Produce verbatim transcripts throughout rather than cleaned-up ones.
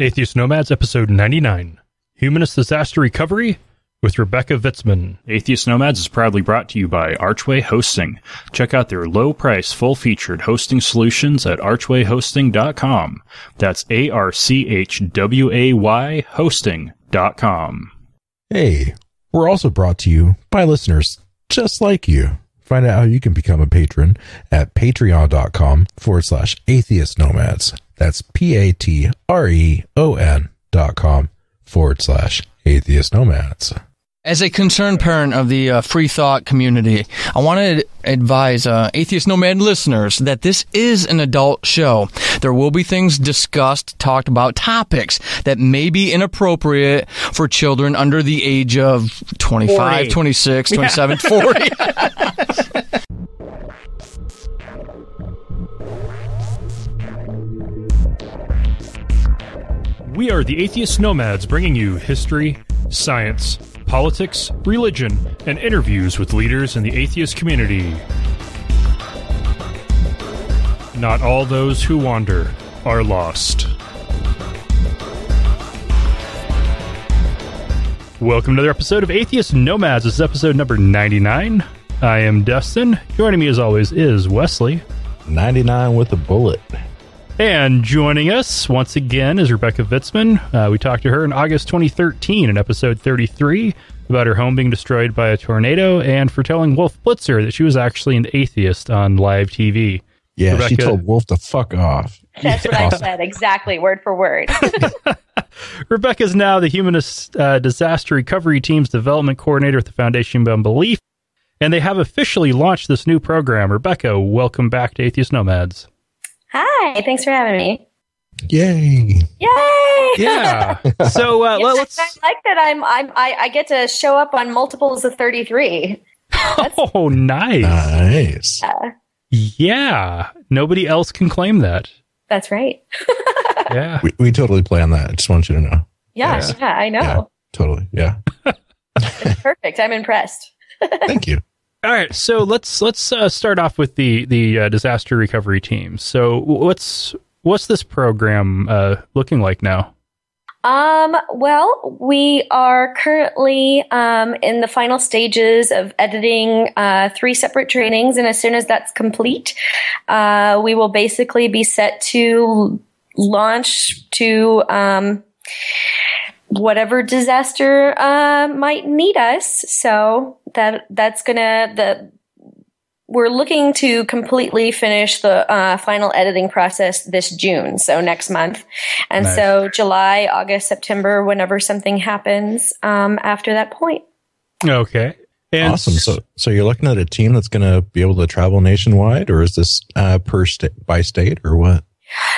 Atheist Nomads, Episode ninety-nine, Humanist Disaster Recovery, with Rebecca Vitsmun. Atheist Nomads is proudly brought to you by Archway Hosting. Check out their low-price, full-featured hosting solutions at archway hosting dot com. That's A R C H W A Y hosting dot com. Hey, we're also brought to you by listeners just like you. Find out how you can become a patron at patreon.com forward slash atheist nomads. That's P-A-T-R-E-O-N dot com forward slash atheist nomads. As a concerned parent of the uh, free thought community, I want to advise uh, Atheist Nomad listeners that this is an adult show. There will be things discussed, talked about, topics that may be inappropriate for children under the age of twenty-five, forty. twenty-six, twenty-seven, yeah. forty. We are the Atheist Nomads, bringing you history, science, politics, religion, and interviews with leaders in the atheist community. Not all those who wander are lost. Welcome to another episode of Atheist Nomads. This is episode number ninety-nine. I am Dustin. Joining me as always is Wesley. ninety-nine with a bullet. And joining us once again is Rebecca Vitsmun. Uh, we talked to her in August twenty thirteen in episode thirty-three about her home being destroyed by a tornado and for telling Wolf Blitzer that she was actually an atheist on live T V. Yeah, Rebecca, she told Wolf to fuck off. That's what I said, exactly, word for word. Rebecca is now the Humanist uh, Disaster Recovery Team's development coordinator at the Foundation Beyond Belief, and they have officially launched this new program. Rebecca, welcome back to Atheist Nomads. Hi, thanks for having me. Yay. Yay. Yeah. So uh, yes, let's... I like that I'm, I'm, I, I get to show up on multiples of thirty-three. That's... Oh, nice. Nice. Yeah. yeah. Nobody else can claim that. That's right. Yeah. We, we totally play on that. I just want you to know. Yeah, yeah. yeah I know. Yeah, totally. Yeah. It's perfect. I'm impressed. Thank you. All right, so let's let's uh, start off with the the uh, disaster recovery team. So what's what's this program uh, looking like now? Um, well, we are currently um, in the final stages of editing uh, three separate trainings, and as soon as that's complete, uh, we will basically be set to launch to. Um, whatever disaster uh, might need us. So that that's gonna the we're looking to completely finish the uh, final editing process this June, so next month, and nice. So July, August, September, whenever something happens um, after that point. Okay, and awesome. So so you're looking at a team that's gonna be able to travel nationwide, or is this uh, per st- by state, or what?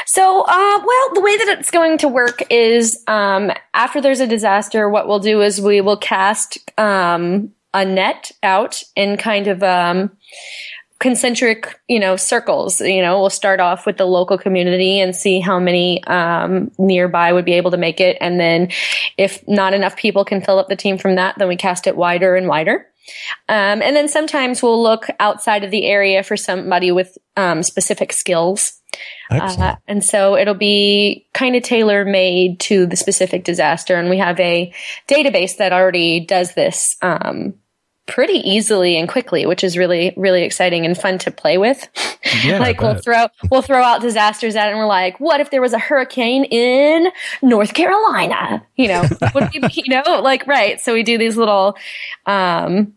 So, uh, well, the way that it's going to work is um, after there's a disaster, what we'll do is we will cast um, a net out in kind of um, concentric, you know, circles. You know, we'll start off with the local community and see how many um, nearby would be able to make it. And then if not enough people can fill up the team from that, then we cast it wider and wider. Um, and then sometimes we'll look outside of the area for somebody with um, specific skills. Uh, and so it'll be kind of tailor-made to the specific disaster. And we have a database that already does this um, pretty easily and quickly, which is really, really exciting and fun to play with. Yeah, like we'll throw we'll throw out disasters at it and we're like, what if there was a hurricane in North Carolina? You know, would we, you know, like, right. So we do these little um,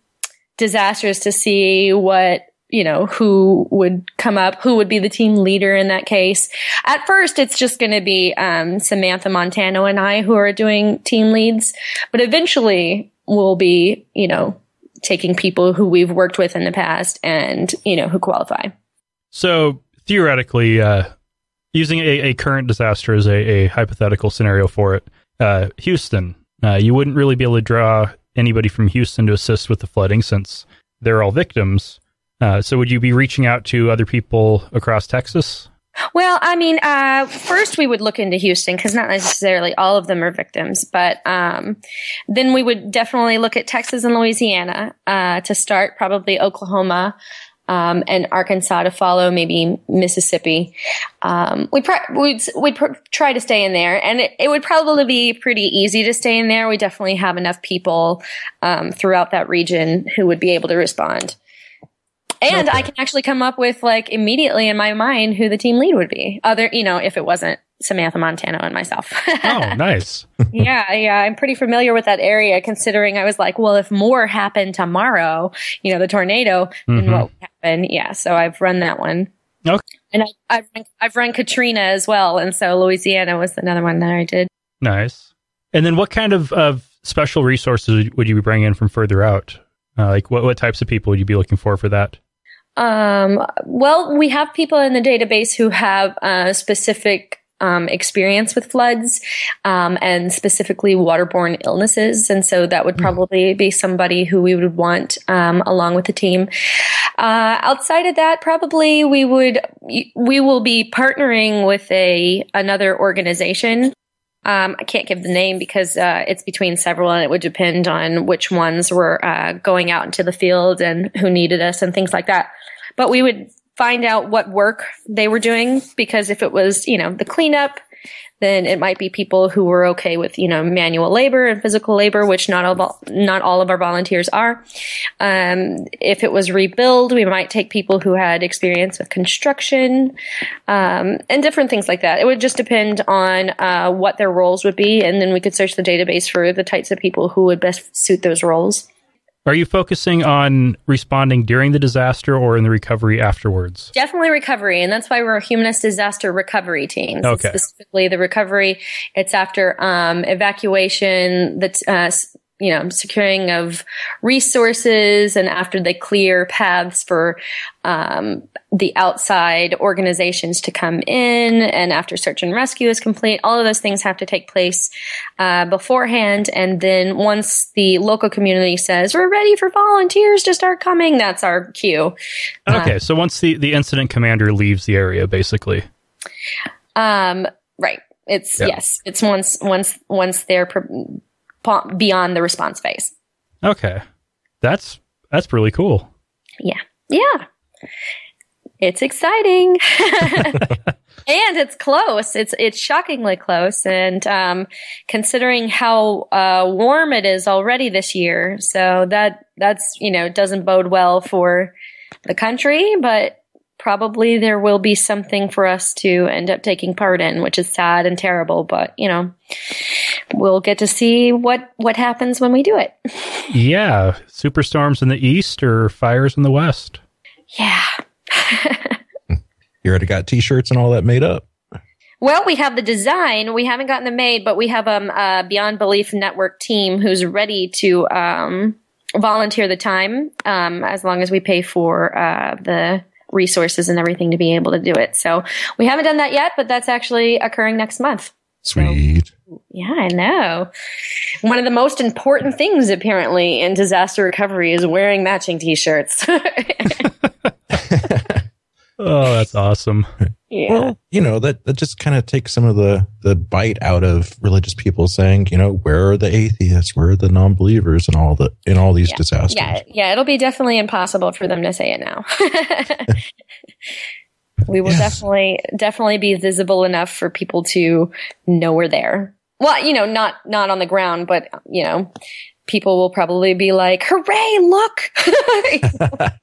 disasters to see what, you know, who would come up, who would be the team leader in that case. At first, it's just going to be um, Samantha Montano and I who are doing team leads. But eventually, we'll be, you know, taking people who we've worked with in the past and, you know, who qualify. So, theoretically, uh, using a, a current disaster as a, a hypothetical scenario for it, uh, Houston, uh, you wouldn't really be able to draw anybody from Houston to assist with the flooding since they're all victims. Uh, so would you be reaching out to other people across Texas? Well, I mean, uh, first we would look into Houston because not necessarily all of them are victims. But um, then we would definitely look at Texas and Louisiana uh, to start, probably Oklahoma. um, and Arkansas to follow, maybe Mississippi. Um, we'd, pro- we'd we'd pr- try to stay in there, and it, it would probably be pretty easy to stay in there. We definitely have enough people um, throughout that region who would be able to respond. And okay. I can actually come up with, like, immediately in my mind who the team lead would be. Other, you know, if it wasn't Samantha Montano and myself. Oh, nice. yeah, yeah. I'm pretty familiar with that area, considering I was like, well, if more happened tomorrow, you know, the tornado, mm-hmm. then what would happen? Yeah. So I've run that one. Okay. And I, I've, run, I've run Katrina as well. And so Louisiana was another one that I did. Nice. And then what kind of, of special resources would you be bringing in from further out? Uh, like what, what types of people would you be looking for for that? Um, well, we have people in the database who have uh, specific um, experience with floods um, and specifically waterborne illnesses. And so that would probably be somebody who we would want um, along with the team. Uh, outside of that, probably we would we will be partnering with a another organization. Um, I can't give the name because uh, it's between several, and it would depend on which ones were uh, going out into the field and who needed us and things like that. But we would find out what work they were doing, because if it was, you know, the cleanup, then it might be people who were okay with, you know, manual labor and physical labor, which not all, not all of our volunteers are. Um, if it was rebuild, we might take people who had experience with construction, um, and different things like that. It would just depend on uh, what their roles would be, and then we could search the database for the types of people who would best suit those roles. Are you focusing on responding during the disaster or in the recovery afterwards? Definitely recovery, and that's why we're a Humanist Disaster Recovery team. So okay. Specifically, the recovery. It's after um, evacuation, the uh, you know securing of resources, and after they clear paths for um, the outside organizations to come in, and after search and rescue is complete. All of those things have to take place uh, beforehand. And then once the local community says, we're ready for volunteers to start coming, that's our cue. Okay. Uh, so once the, the incident commander leaves the area, basically. Um, right. It's, yeah. yes, it's once, once, once they're pre- beyond the response phase. Okay. That's, that's really cool. Yeah. Yeah. It's exciting. And it's close. It's it's shockingly close. And um, considering how uh, warm it is already this year, so that that's, you know, doesn't bode well for the country, but probably there will be something for us to end up taking part in, which is sad and terrible. But, you know, we'll get to see what, what happens when we do it. Yeah. Superstorms in the east or fires in the west. Yeah. You already got t-shirts and all that made up. Well, we have the design. We haven't gotten them made, but we have um, a Beyond Belief Network team who's ready to um, volunteer the time um, as long as we pay for uh, the resources and everything to be able to do it. So we haven't done that yet, but that's actually occurring next month. Sweet. So, yeah, I know. One of the most important things apparently in disaster recovery is wearing matching t-shirts. Oh, that's awesome. Yeah. Well, you know, that, that just kind of takes some of the, the bite out of religious people saying, you know, where are the atheists? Where are the non-believers in all, the, in all these yeah. disasters? Yeah, yeah, it'll be definitely impossible for them to say it now. We will yes. definitely definitely be visible enough for people to know we're there. Well, you know, not not on the ground, but, you know, people will probably be like, hooray, look!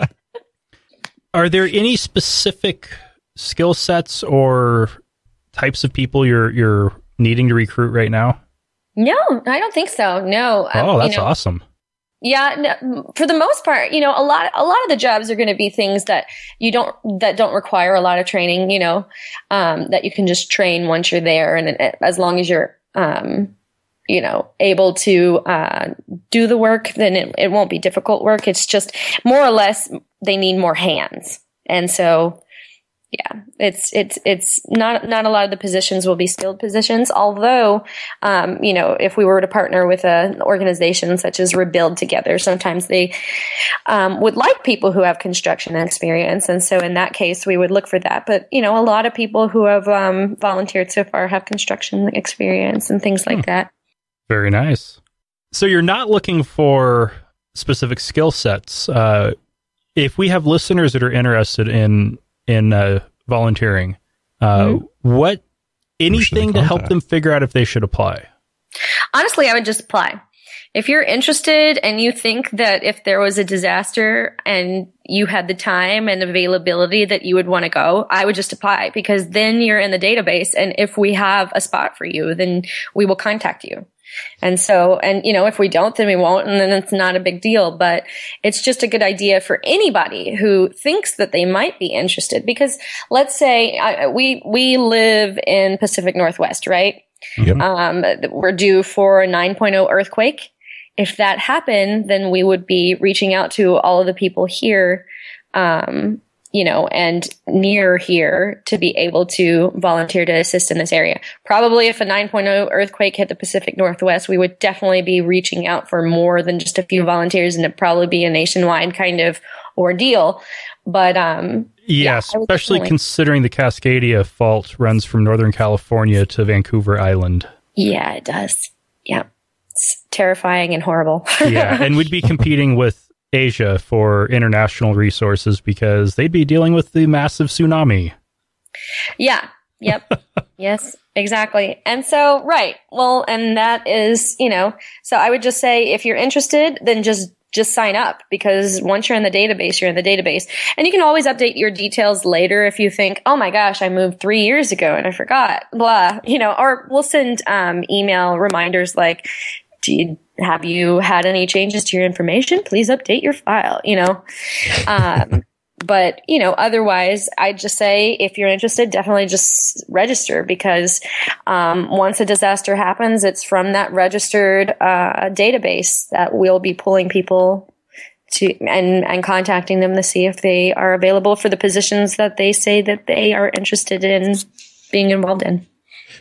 Are there any specific skill sets or types of people you're you're needing to recruit right now? No, I don't think so. No. Oh, um, that's you know, awesome. Yeah, no, for the most part, you know, a lot a lot of the jobs are going to be things that you don't that don't require a lot of training. You know, um, that you can just train once you're there, and, and as long as you're um, you know, able to uh, do the work, then it, it won't be difficult work. It's just more or less. They need more hands. And so, yeah, it's, it's, it's not, not a lot of the positions will be skilled positions. Although, um, you know, if we were to partner with an organization such as Rebuild Together, sometimes they, um, would like people who have construction experience. And so in that case, we would look for that. But, you know, a lot of people who have, um, volunteered so far have construction experience and things like hmm. that. Very nice. So you're not looking for specific skill sets, uh, if we have listeners that are interested in in uh, volunteering, uh, mm-hmm. what anything to help them figure out if they should apply? Honestly, I would just apply. If you're interested and you think that if there was a disaster and you had the time and availability that you would want to go, I would just apply, because then you're in the database. And if we have a spot for you, then we will contact you. And so, and you know, if we don't, then we won't, and then it's not a big deal. But it's just a good idea for anybody who thinks that they might be interested. Because let's say I, we, we live in Pacific Northwest, right? Yep. Um, we're due for a nine point oh earthquake. If that happened, then we would be reaching out to all of the people here, um, you know, and near here to be able to volunteer to assist in this area. Probably if a nine point oh earthquake hit the Pacific Northwest, we would definitely be reaching out for more than just a few volunteers, and it'd probably be a nationwide kind of ordeal. But, um, yeah, yeah especially definitely... considering the Cascadia fault runs from Northern California to Vancouver Island. Yeah, it does. Yeah. It's terrifying and horrible. Yeah, and we'd be competing with Asia for international resources because they'd be dealing with the massive tsunami. Yeah, yep, yes, exactly. And so, right, well, and that is, you know, so I would just say if you're interested, then just just sign up, because once you're in the database, you're in the database. And you can always update your details later if you think, oh my gosh, I moved three years ago and I forgot, blah, you know, or we'll send um, email reminders like, do you, have you had any changes to your information? Please update your file, you know. Um, but, you know, otherwise, I'd just say if you're interested, definitely just register, because um, once a disaster happens, it's from that registered uh, database that we'll be pulling people to and, and contacting them to see if they are available for the positions that they say that they are interested in being involved in.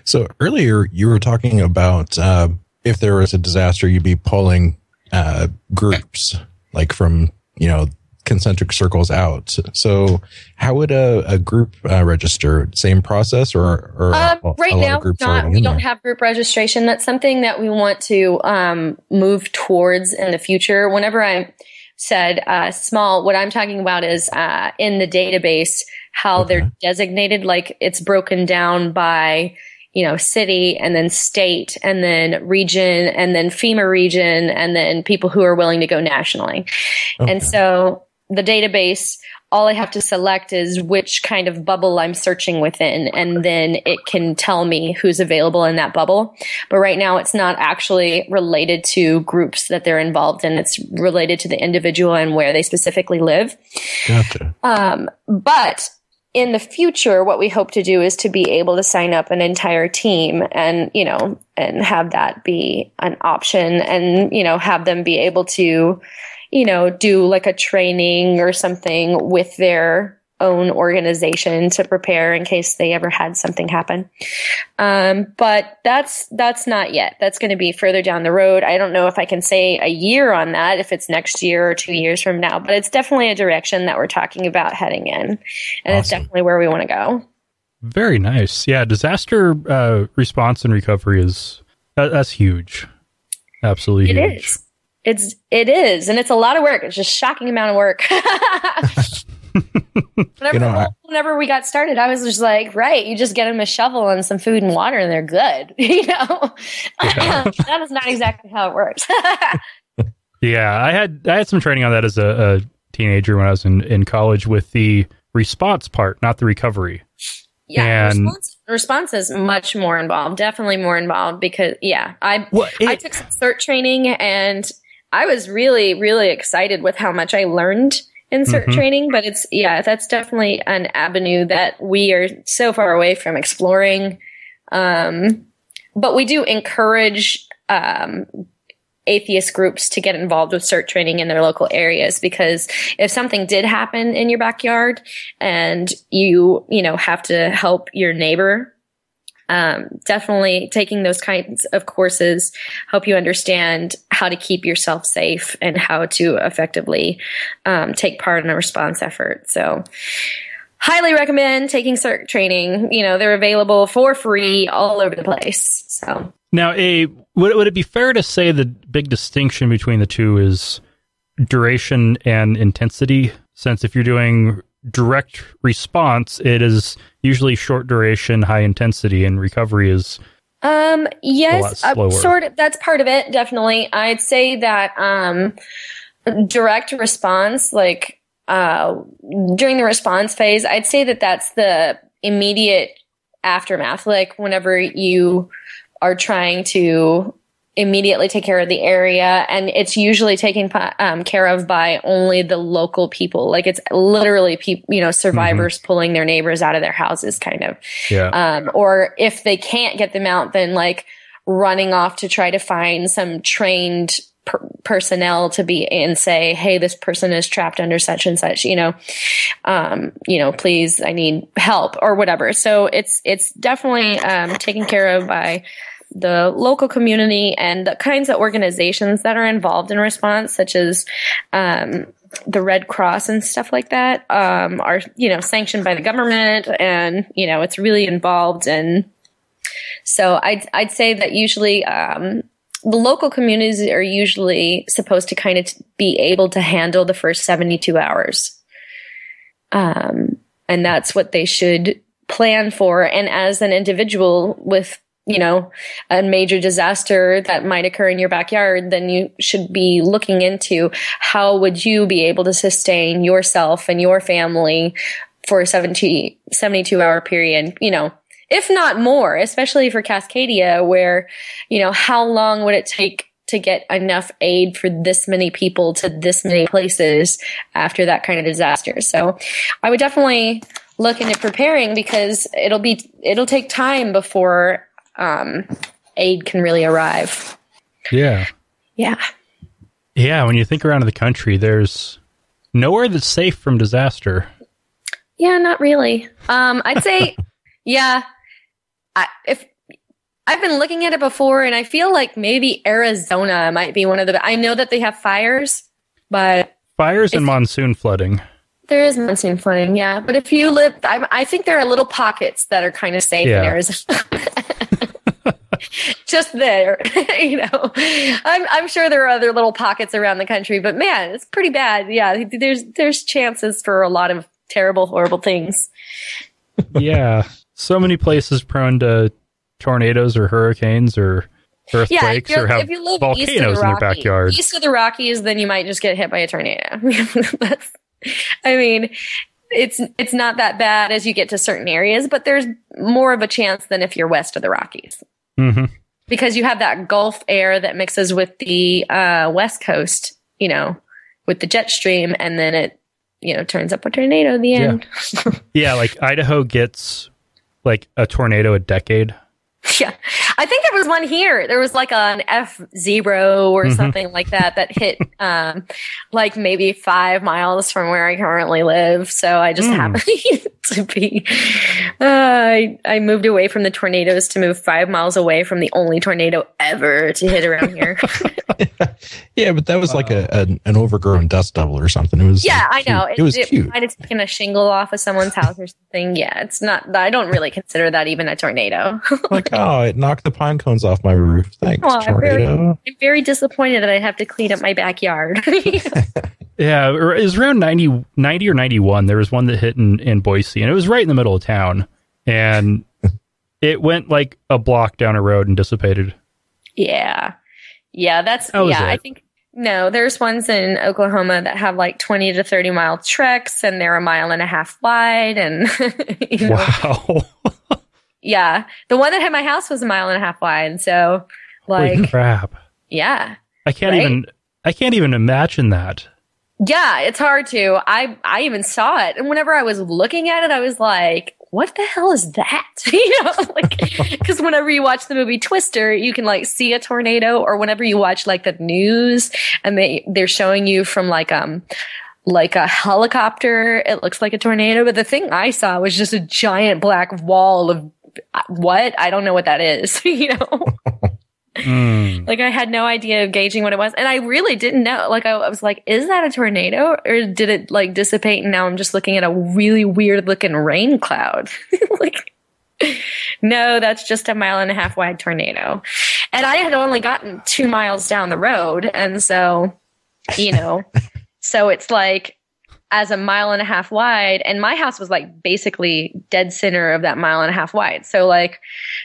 So earlier you were talking about... Uh if there was a disaster, you'd be pulling uh, groups like from, you know, concentric circles out. So how would a, a group uh, register? Same process or, or um, a, right a now, not, we don't there. have group registration. That's something that we want to um, move towards in the future. Whenever I said uh, small, what I'm talking about is uh, in the database, how okay. they're designated, like it's broken down by, you know, city and then state and then region and then FEMA region and then people who are willing to go nationally. Okay. And so the database, all I have to select is which kind of bubble I'm searching within, and then it can tell me who's available in that bubble. But right now it's not actually related to groups that they're involved in. It's related to the individual and where they specifically live. Gotcha. Um, but in the future, what we hope to do is to be able to sign up an entire team and, you know, and have that be an option and, you know, have them be able to, you know, do like a training or something with their own organization to prepare in case they ever had something happen. Um, but that's, that's not yet. That's going to be further down the road. I don't know if I can say a year on that, if it's next year or two years from now, but it's definitely a direction that we're talking about heading in. And awesome. It's definitely where we want to go. Very nice. Yeah. Disaster uh, response and recovery is, that, that's huge. Absolutely huge. It is. It's, it is. And it's a lot of work. It's just a shocking amount of work. Whenever, you know, whenever we got started, I was just like, right, you just get them a shovel and some food and water and they're good. You know, yeah. That is not exactly how it works. Yeah, I had I had some training on that as a, a teenager when I was in, in college with the response part, not the recovery. Yeah, and response, response is much more involved, definitely more involved because, yeah, I, well, it, I took some CERT training and I was really, really excited with how much I learned in CERT mm-hmm. training, but it's, yeah, that's definitely an avenue that we are so far away from exploring. Um, but we do encourage um, atheist groups to get involved with CERT training in their local areas, because if something did happen in your backyard and you, you know, have to help your neighbor, um, definitely taking those kinds of courses help you understand how to keep yourself safe and how to effectively, um, take part in a response effort. So highly recommend taking CERT training. You know, they're available for free all over the place. So now a, would, would it be fair to say the big distinction between the two is duration and intensity? since if you're doing direct response, it is usually short duration, high intensity, and recovery is um yes a lot slower. Uh, sort of, that's part of it, definitely. I'd say that um direct response, like uh during the response phase, I'd say that that's the immediate aftermath, like whenever you are trying to immediately take care of the area, and it's usually taken um, care of by only the local people. Like it's literally people, you know, survivors mm-hmm. pulling their neighbors out of their houses, kind of. Yeah. Um, or if they can't get them out, then like running off to try to find some trained per- personnel to be and say, hey, this person is trapped under such and such, you know, um, you know, please, I need help or whatever. So it's, it's definitely um, taken care of by the local community and the kinds of organizations that are involved in response, such as um, the Red Cross and stuff like that, um, are, you know, sanctioned by the government, and, you know, it's really involved. And so I'd, I'd say that usually um, the local communities are usually supposed to kind of be able to handle the first seventy-two hours. Um, and that's what they should plan for. And as an individual with, you know, a major disaster that might occur in your backyard, then you should be looking into how would you be able to sustain yourself and your family for a seventy, seventy-two hour period, you know, if not more, especially for Cascadia, where, you know, how long would it take to get enough aid for this many people to this many places after that kind of disaster? So I would definitely look into preparing, because it'll be, it'll take time before Um, aid can really arrive. Yeah. Yeah. Yeah. When you think around the country, there's nowhere that's safe from disaster. Yeah, not really. Um, I'd say, yeah, I, if I've been looking at it before, and I feel like maybe Arizona might be one of the, I know that they have fires, but fires and monsoon flooding. There is monsoon flooding. Yeah. But if you live, I, I think there are little pockets that are kind of safe yeah. in Arizona. Just there, you know. I'm I'm sure there are other little pockets around the country, but man, it's pretty bad. Yeah, there's there's chances for a lot of terrible, horrible things. Yeah, so many places prone to tornadoes or hurricanes or earthquakes, yeah, or have if you live volcanoes east of the Rocky, in their backyard. East of the Rockies, then you might just get hit by a tornado. That's, I mean, it's it's not that bad as you get to certain areas, but there's more of a chance than if you're west of the Rockies. Mm-hmm. Because you have that Gulf air that mixes with the uh, West Coast, you know, with the jet stream, and then it, you know, turns up a tornado in the end. Yeah, yeah, like Idaho gets like a tornado a decade. Yeah, I think there was one here. There was like an F zero or mm-hmm. something like that that hit um, like maybe five miles from where I currently live. So I just mm. happened to be. Uh, I, I moved away from the tornadoes to move five miles away from the only tornado ever to hit around here. Yeah, but that was like a, a an overgrown dust devil or something. It was yeah, like I know. It, it was it cute. Might have taken a shingle off of someone's house or something. Yeah, it's not. I don't really consider that even a tornado. Like, oh, it knocked the pine cones off my roof. Thanks, oh, tornado. I'm very, I'm very disappointed that I have to clean up my backyard. Yeah, it was around ninety, ninety or ninety-one. There was one that hit in, in Boise, and it was right in the middle of town. And it went like a block down a road and dissipated. Yeah. Yeah, that's, that yeah, it. I think, no, there's ones in Oklahoma that have like twenty to thirty mile treks, and they're a mile and a half wide. And you know, wow. Yeah. The one that hit my house was a mile and a half wide. So like, holy crap. Yeah. I can't right? even, I can't even imagine that. Yeah, it's hard to. I I even saw it, and whenever I was looking at it, I was like, "What the hell is that?" You know, like because whenever you watch the movie Twister, you can like see a tornado, or whenever you watch like the news and they they're showing you from like um like a helicopter, it looks like a tornado. But the thing I saw was just a giant black wall of what? I don't know what that is. You know. Mm. Like I had no idea of gauging what it was, and I really didn't know. Like I, I was like, "Is that a tornado, or did it like dissipate?" And now I'm just looking at a really weird looking rain cloud. Like, no, that's just a mile and a half wide tornado, and I had only gotten two miles down the road, and so you know, so it's like as a mile and a half wide, and my house was like basically dead center of that mile and a half wide. So like,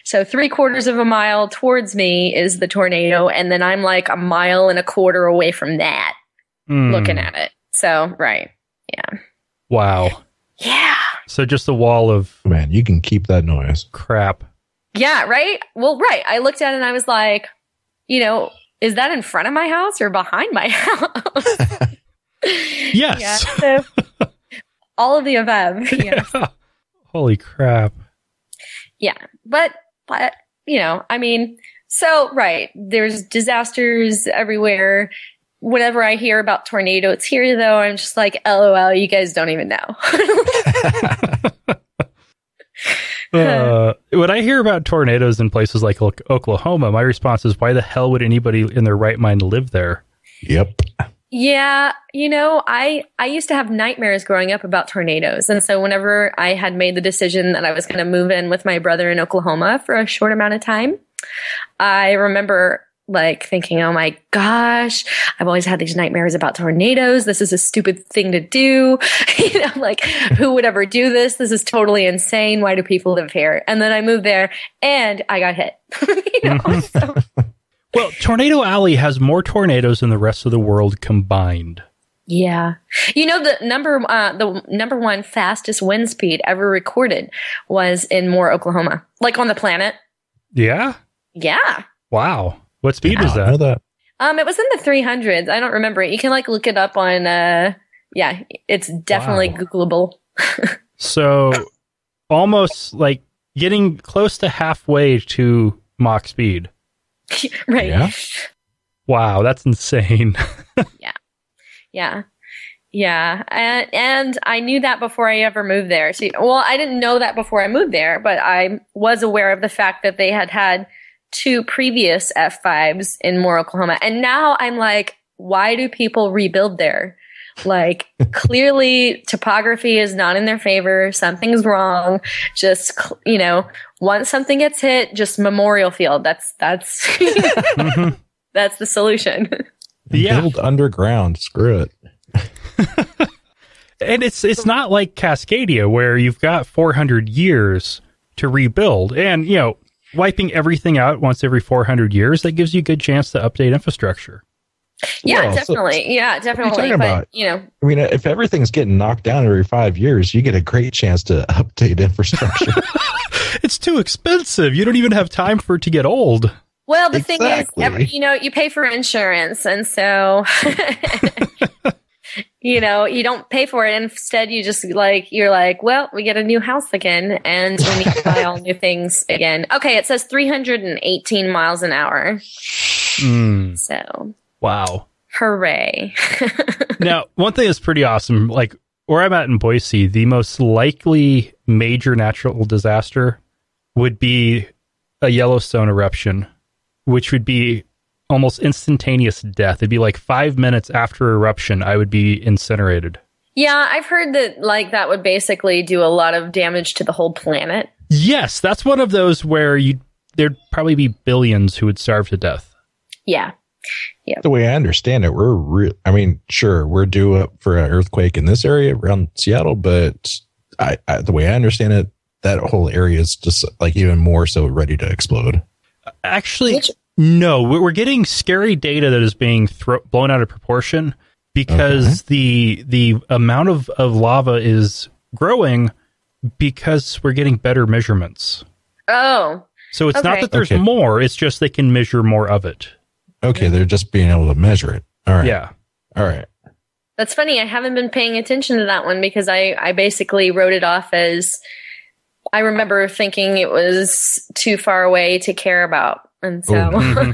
so three quarters of a mile towards me is the tornado, and then I'm like a mile and a quarter away from that mm. looking at it. So, right. Yeah. Wow. Yeah. So just the wall of... Man, you can keep that noise. Crap. Yeah, right? Well, right. I looked at it and I was like, you know, is that in front of my house or behind my house? Yes. Yeah, so all of the above. Yeah. Yeah. Holy crap. Yeah. But, but, you know, I mean, so, right. There's disasters everywhere. Whenever I hear about tornado, it's here, though, I'm just like, LOL, you guys don't even know. uh, when I hear about tornadoes in places like Oklahoma, my response is, why the hell would anybody in their right mind live there? Yep. Yeah. You know, I, I used to have nightmares growing up about tornadoes. And so whenever I had made the decision that I was going to move in with my brother in Oklahoma for a short amount of time, I remember... like thinking, oh my gosh, I've always had these nightmares about tornadoes. This is a stupid thing to do. You know, like, who would ever do this? This is totally insane. Why do people live here? And then I moved there and I got hit. You know, so. Well, Tornado Alley has more tornadoes than the rest of the world combined. Yeah. You know, the number, uh, the number one fastest wind speed ever recorded was in Moore, Oklahoma, like on the planet. Yeah. Yeah. Wow. What speed yeah, was that? I know that? Um, it was in the three hundreds. I don't remember it. You can like look it up on. Uh, yeah, it's definitely wow. Googleable. So, almost like getting close to halfway to Mach speed. Right. Yeah. Wow, that's insane. Yeah, yeah, yeah. And, and I knew that before I ever moved there. So, well, I didn't know that before I moved there, but I was aware of the fact that they had had. Two previous F fives in Moore, Oklahoma. And now I'm like, why do people rebuild there? Like, clearly topography is not in their favor. Something's wrong. Just, you know, once something gets hit, just Memorial Field. That's, that's, mm-hmm. That's the solution. Yeah. Build underground. Screw it. And it's, it's not like Cascadia where you've got four hundred years to rebuild. And, you know, wiping everything out once every four hundred years, that gives you a good chance to update infrastructure. Yeah, well, definitely. So, yeah, definitely. What are you talking but, about? You know, I mean, if everything's getting knocked down every five years, you get a great chance to update infrastructure. It's too expensive. You don't even have time for it to get old. Well, the exactly. thing is, every, you know, you pay for insurance, and so... You know, you don't pay for it. Instead, you just like, you're like, well, we get a new house again and we need to buy all new things again. Okay. It says three hundred eighteen miles an hour. Mm. So. Wow. Hooray. Now, one thing that's pretty awesome, like where I'm at in Boise, the most likely major natural disaster would be a Yellowstone eruption, which would be almost instantaneous death. It'd be like five minutes after eruption, I would be incinerated. Yeah, I've heard that like that would basically do a lot of damage to the whole planet. Yes, that's one of those where you there'd probably be billions who would starve to death. Yeah. Yep. The way I understand it, we're re- I mean, sure, we're due up for an earthquake in this area around Seattle, but I, I the way I understand it, that whole area is just like even more so ready to explode. Actually... Which- No, we're getting scary data that is being thro- blown out of proportion because okay. the the amount of, of lava is growing because we're getting better measurements. Oh. So it's okay. not that there's okay. more, it's just they can measure more of it. Okay, they're just being able to measure it. All right. Yeah. All right. That's funny. I haven't been paying attention to that one because I, I basically wrote it off as, I remember thinking it was too far away to care about. And so mm-hmm.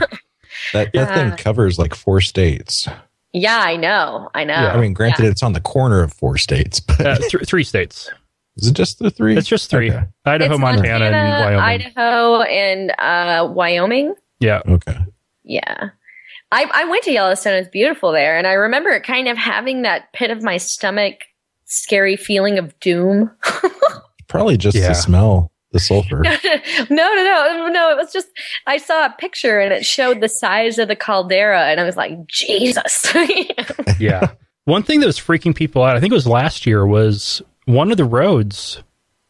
that, that uh, thing covers like four states. Yeah, I know. I know. Yeah, I mean, granted, yeah. it's on the corner of four states, but uh, th- three states. Is it just the three? It's just three. Okay. Idaho, it's Montana, Montana, and Wyoming. Idaho and uh, Wyoming. Yeah. Okay. Yeah. I, I went to Yellowstone. It's beautiful there. And I remember kind of having that pit of my stomach, scary feeling of doom. Probably just yeah. the smell. The sulfur. No, no, no, no. It was just, I saw a picture and it showed the size of the caldera and I was like, Jesus. Yeah. One thing that was freaking people out, I think it was last year, was one of the roads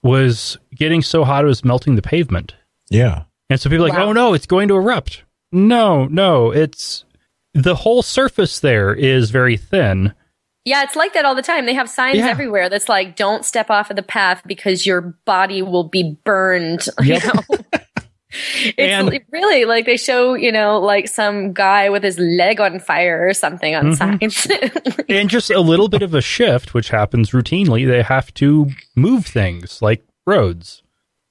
was getting so hot it was melting the pavement. Yeah. And so people are like, wow. oh, no, it's going to erupt. No, no, it's the whole surface there is very thin. Yeah, it's like that all the time. They have signs yeah. everywhere that's like, don't step off of the path because your body will be burned. Yep. You know? It's and, really like they show, you know, like some guy with his leg on fire or something on mm-hmm. signs. And just a little bit of a shift, which happens routinely. They have to move things like roads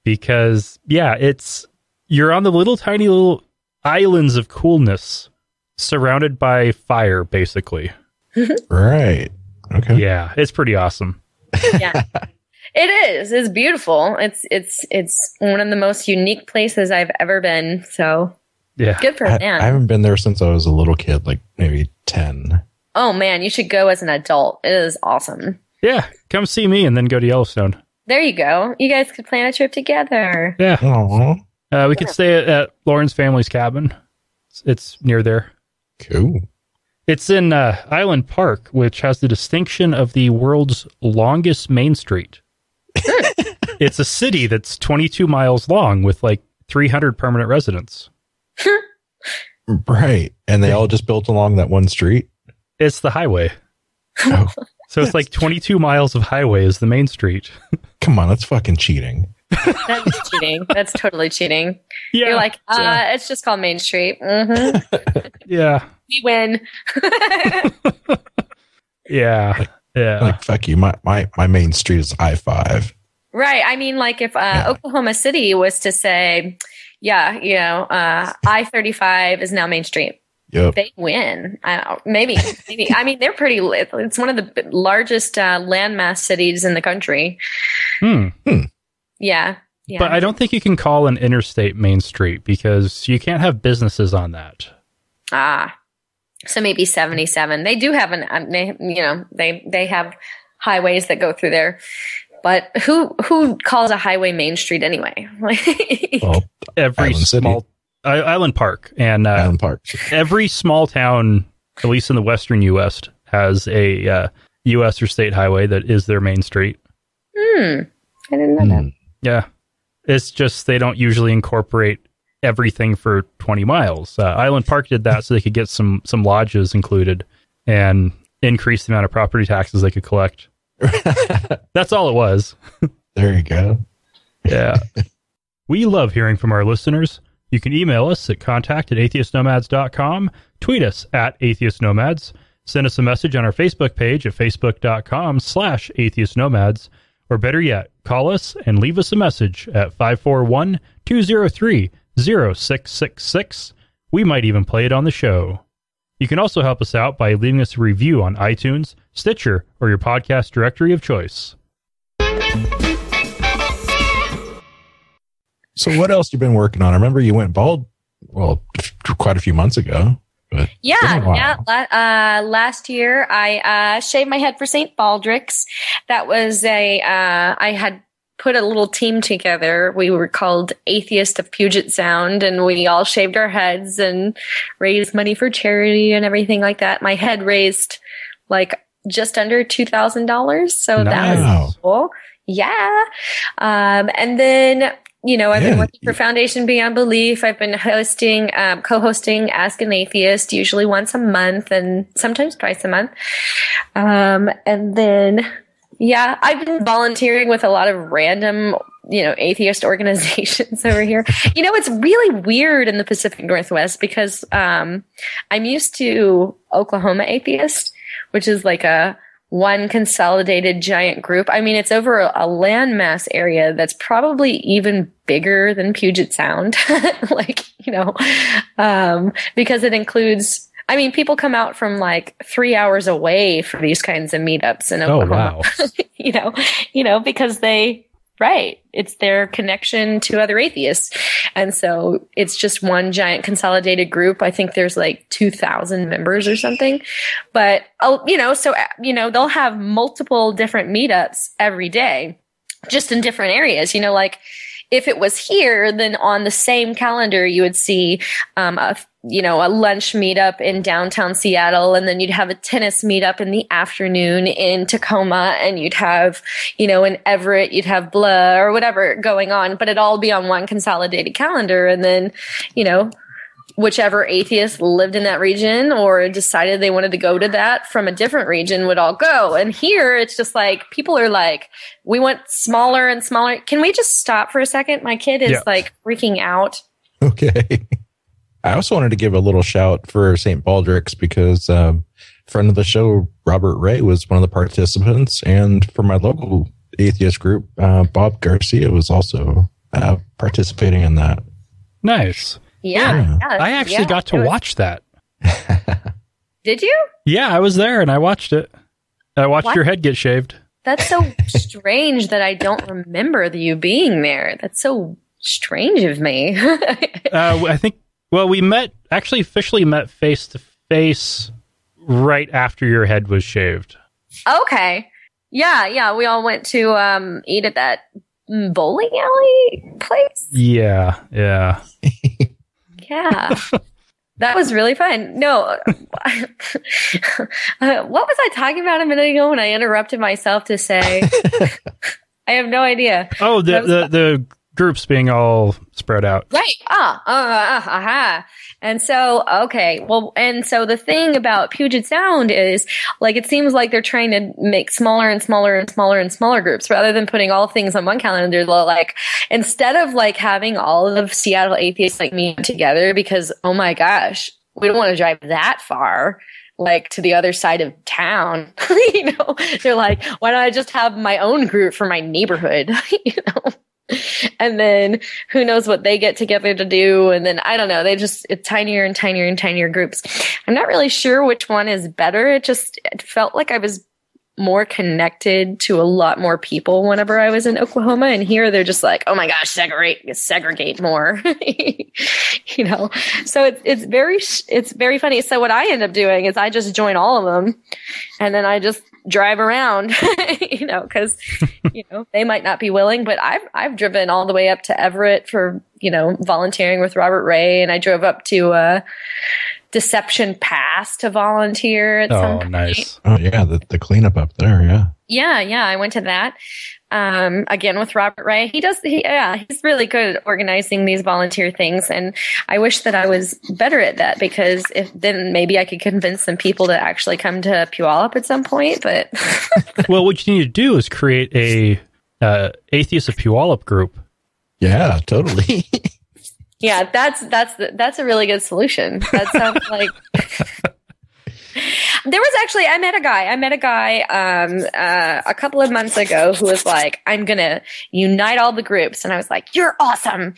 because, yeah, it's you're on the little tiny little islands of coolness surrounded by fire, basically. Right. Okay. Yeah, it's pretty awesome. Yeah. It is. It's beautiful. It's it's it's one of the most unique places I've ever been. So yeah, good for a man. I haven't been there since I was a little kid, like maybe ten. Oh man, you should go as an adult. It is awesome. Yeah, come see me and then go to Yellowstone. There you go. You guys could plan a trip together. Yeah. Aww. Uh, we yeah. could stay at, at Lauren's family's cabin. It's, it's near there. Cool. It's in uh, Island Park, which has the distinction of the world's longest main street. It's a city that's twenty-two miles long with like three hundred permanent residents. Right. And they all just built along that one street? It's the highway. Oh, so it's like twenty-two miles of highway is the main street. Come on, that's fucking cheating. That's cheating. That's totally cheating. Yeah. You're like, uh, yeah. it's just called Main Street. Mm-hmm. Yeah. We win. Yeah. Like, yeah. Like, fuck you. My, my, my main street is I five. Right. I mean, like if uh, yeah. Oklahoma City was to say, yeah, you know, uh, I thirty-five is now Main Street. Yep. They win. I don't, maybe. maybe. I mean, they're pretty lit. It's one of the largest uh, landmass cities in the country. Hmm. hmm. Yeah. yeah. But I don't think you can call an interstate Main Street because you can't have businesses on that. Ah. So maybe seventy-seven. They do have an, um, they, you know, they, they have highways that go through there. But who who calls a highway Main Street anyway? Well, every Island small uh, Island Park and uh, Island Park. Every small town, at least in the Western U S, has a uh, U S or state highway that is their main street. Hmm, I didn't know mm. that. Yeah, it's just they don't usually incorporate everything for twenty miles. Uh, Island Park did that so they could get some some lodges included and increase the amount of property taxes they could collect. That's all it was. There you go. Yeah. We love hearing from our listeners. You can email us at contact at atheist nomads dot com, tweet us at atheistnomads, send us a message on our Facebook page at facebook dot com slash atheistnomads, or better yet, call us and leave us a message at five four one, two zero three, zero six six six. We might even play it on the show. You can also help us out by leaving us a review on iTunes, Stitcher, or your podcast directory of choice. So what else you been working on? I remember you went bald, well, quite a few months ago. But yeah, yeah. La- uh, last year, I uh, shaved my head for Saint Baldrick's. That was a, uh, I had put a little team together. We were called Atheists of Puget Sound, and we all shaved our heads and raised money for charity and everything like that. My head raised like just under two thousand dollars. So nice. That was cool. Yeah. Um, and then, you know, I've yeah. been working for Foundation Beyond Belief. I've been hosting, um, co-hosting Ask an Atheist usually once a month and sometimes twice a month. Um, and then... Yeah, I've been volunteering with a lot of random, you know, atheist organizations over here. You know, it's really weird in the Pacific Northwest because um, I'm used to Oklahoma Atheist, which is like a one consolidated giant group. I mean, it's over a, a landmass area that's probably even bigger than Puget Sound, like, you know, um, because it includes... I mean, people come out from like three hours away for these kinds of meetups in Oklahoma. Oh, wow. you know, you know, because they, right, it's their connection to other atheists. And so it's just one giant consolidated group. I think there's like two thousand members or something. But, you know, so, you know, they'll have multiple different meetups every day, just in different areas, you know, like, if it was here, then on the same calendar, you would see um, a you know, a lunch meetup in downtown Seattle, and then you'd have a tennis meetup in the afternoon in Tacoma, and you'd have, you know, in Everett, you'd have blah or whatever going on, but it'd all be on one consolidated calendar. And then, you know, whichever atheist lived in that region or decided they wanted to go to that from a different region would all go. And here it's just like, people are like, we want smaller and smaller. Can we just stop for a second? My kid is yeah. like freaking out. Okay. I also wanted to give a little shout for Saint Baldrick's because um, friend of the show, Robert Ray, was one of the participants. And for my local atheist group, uh, Bob Garcia was also uh, participating in that. Nice. Yeah. yeah. I actually yeah, got to was... watch that. Did you? Yeah, I was there and I watched it. I watched what? Your head get shaved. That's so strange that I don't remember you being there. That's so strange of me. uh, I think... Well, we met, actually officially met face to face right after your head was shaved. Okay. Yeah, yeah. We all went to um, eat at that bowling alley place. Yeah, yeah. yeah. That was really fun. No. What was I talking about a minute ago when I interrupted myself to say? I have no idea. Oh, the the... the groups being all spread out. Right. Ah, uh, uh, uh, aha. And so, okay. Well, and so the thing about Puget Sound is, like, it seems like they're trying to make smaller and smaller and smaller and smaller groups rather than putting all things on one calendar. Like, instead of like having all of Seattle atheists like meet together because, oh my gosh, we don't want to drive that far, like to the other side of town. You know, they're like, why don't I just have my own group for my neighborhood? You know? And then who knows what they get together to do. And then, I don't know, they just, it's tinier and tinier and tinier groups. I'm not really sure which one is better. It just, it felt like I was more connected to a lot more people whenever I was in Oklahoma. And here they're just like, oh my gosh, segregate, segregate more, you know? So it's, it's very, it's very funny. So what I end up doing is I just join all of them and then I just drive around, you know, cause you know, they might not be willing, but I've, I've driven all the way up to Everett for, you know, volunteering with Robert Ray. And I drove up to, uh, Deception Pass to volunteer at oh, some point. Nice. Oh, yeah. The, the cleanup up there. Yeah. Yeah. Yeah. I went to that. Um, again with Robert Ray. He does, he, yeah, he's really good at organizing these volunteer things. And I wish that I was better at that because if then maybe I could convince some people to actually come to Puyallup at some point. But well, what you need to do is create a uh, Atheists of Puyallup group. Yeah, totally. Yeah, that's that's that's a really good solution. That sounds like there was actually I met a guy. I met a guy um, uh, a couple of months ago who was like, "I'm gonna unite all the groups," and I was like, "You're awesome."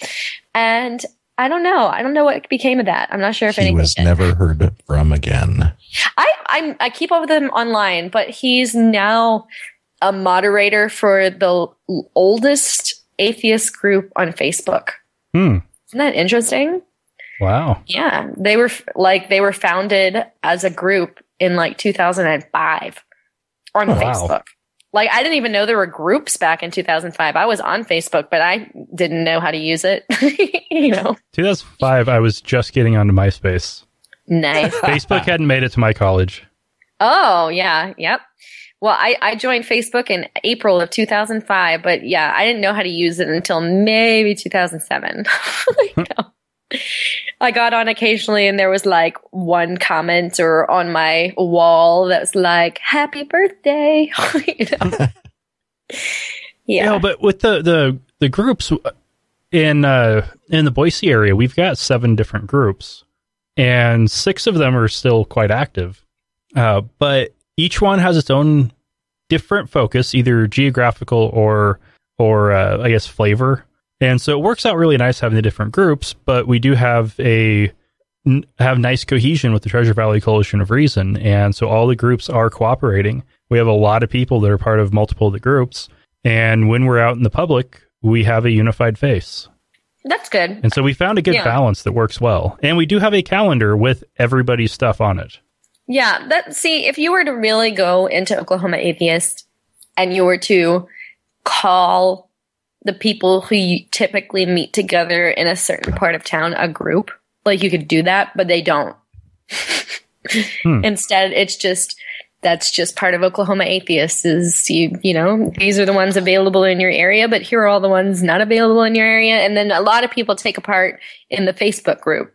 And I don't know. I don't know what became of that. I'm not sure if he anything was did. Never heard from again. I I'm, I keep up with him online, but he's now a moderator for the oldest atheist group on Facebook. Hmm. Isn't that interesting? Wow. Yeah. They were like, they were founded as a group in like two thousand five on oh, Facebook. Wow. Like, I didn't even know there were groups back in two thousand five. I was on Facebook, but I didn't know how to use it. You know, two thousand five, I was just getting onto MySpace. Nice. Facebook hadn't made it to my college. Oh, yeah. Yep. Well, I, I joined Facebook in April of two thousand five, but yeah, I didn't know how to use it until maybe two thousand seven. You know? I got on occasionally and there was like one comment or on my wall that was like, happy birthday. You know? Yeah. No, but with the, the, the groups in, uh, in the Boise area, we've got seven different groups and six of them are still quite active. Uh, but each one has its own different focus, either geographical or, or uh, I guess, flavor. And so it works out really nice having the different groups, but we do have a n- have nice cohesion with the Treasure Valley Coalition of Reason. And so all the groups are cooperating. We have a lot of people that are part of multiple of the groups. And when we're out in the public, we have a unified face. That's good. And so we found a good yeah. balance that works well. And we do have a calendar with everybody's stuff on it. Yeah, that see, if you were to really go into Oklahoma Atheist and you were to call the people who typically meet together in a certain part of town, a group. Like, you could do that, but they don't. hmm. Instead, it's just, that's just part of Oklahoma Atheists is, you, you know, these are the ones available in your area, but here are all the ones not available in your area. And then a lot of people take a part in the Facebook group,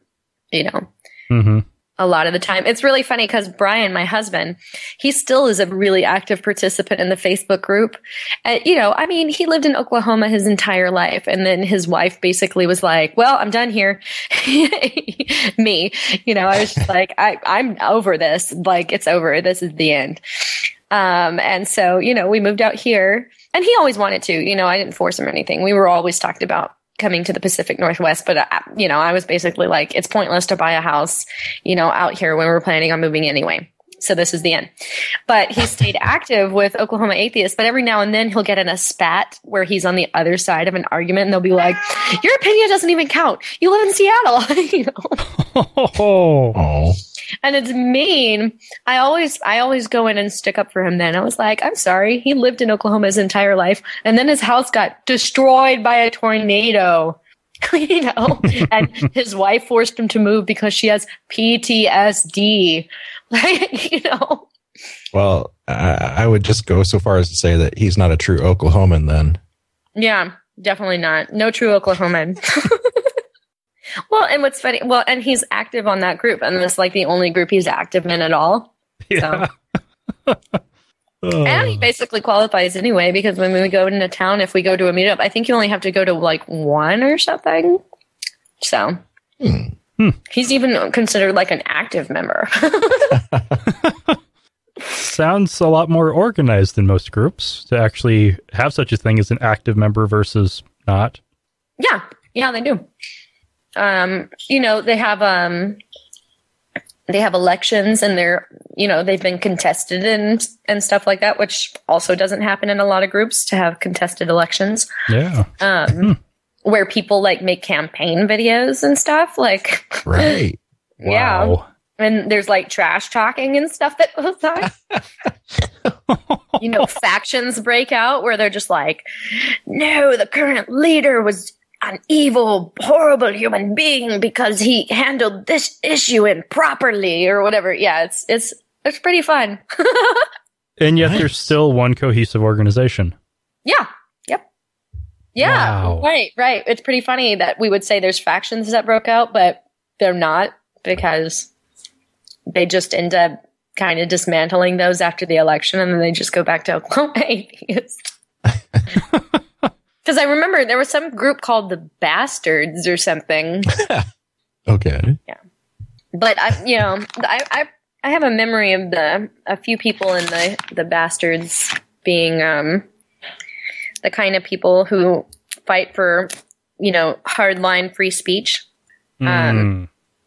you know. Mm-hmm. A lot of the time. It's really funny because Brian, my husband, he still is a really active participant in the Facebook group. Uh, you know, I mean, he lived in Oklahoma his entire life. And then his wife basically was like, well, I'm done here. Me, you know, I was just like, I, I'm over this. Like, it's over. This is the end. Um, and so, you know, we moved out here and he always wanted to, you know, I didn't force him or anything. We were always talked about coming to the Pacific Northwest, but, uh, you know, I was basically like, it's pointless to buy a house, you know, out here when we're planning on moving anyway. So this is the end. But he stayed active with Oklahoma Atheists, but every now and then he'll get in a spat where he's on the other side of an argument and they'll be like, your opinion doesn't even count. You live in Seattle. You know? Oh. And it's mean. I always, I always go in and stick up for him then. I was like, I'm sorry. He lived in Oklahoma his entire life. And then his house got destroyed by a tornado, you know, and his wife forced him to move because she has P T S D. Like, you know. Well, I, I would just go so far as to say that he's not a true Oklahoman then. Yeah, definitely not. No true Oklahoman. Well, and what's funny, well, and he's active on that group, and that's like the only group he's active in at all. Yeah. So. Oh. And he basically qualifies anyway, because when we go into town, if we go to a meetup, I think you only have to go to like one or something. So hmm. Hmm. He's even considered like an active member. Sounds a lot more organized than most groups to actually have such a thing as an active member versus not. Yeah. Yeah, they do. Um, you know, they have, um, they have elections and they're, you know, they've been contested and, and stuff like that, which also doesn't happen in a lot of groups to have contested elections. Yeah. Um, hmm. where people like make campaign videos and stuff like, right. Yeah. Wow. And there's like trash talking and stuff that goes on. You know, factions break out where they're just like, no, the current leader was an evil, horrible human being because he handled this issue improperly or whatever. Yeah, it's it's it's pretty fun. And yet nice. There's still one cohesive organization. Yeah. Yep. Yeah. Wow. Right, right. It's pretty funny that we would say there's factions that broke out, but they're not because they just end up kind of dismantling those after the election and then they just go back to Oklahoma Atheists. Because I remember there was some group called the Bastards or something. Okay. Yeah, but I, you know, I, I I have a memory of the a few people in the the Bastards being um the kind of people who fight for, you know, hardline free speech, um,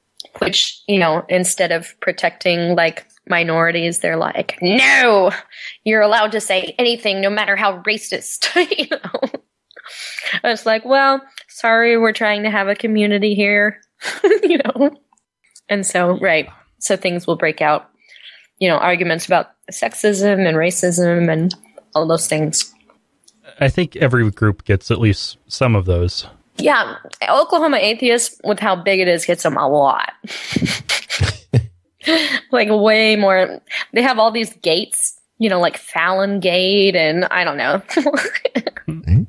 mm. which, you know, instead of protecting like minorities, they're like, no, you're allowed to say anything, no matter how racist, you know. I was like, well, sorry, we're trying to have a community here, you know. And so, right, so things will break out, you know, arguments about sexism and racism and all those things. I think every group gets at least some of those. Yeah, Oklahoma Atheists, with how big it is, gets them a lot. Like way more. They have all these gates, you know, like Fallon Gate and I don't know. Mm-hmm.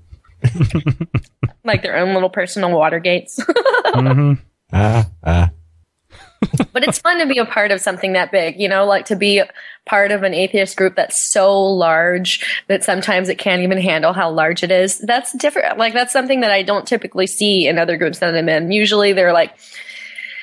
Like their own little personal water gates. Mm-hmm. uh, uh. But it's fun to be a part of something that big, you know, like to be part of an atheist group that's so large that sometimes it can't even handle how large it is. That's different. Like that's something that I don't typically see in other groups that I'm in. Usually they're like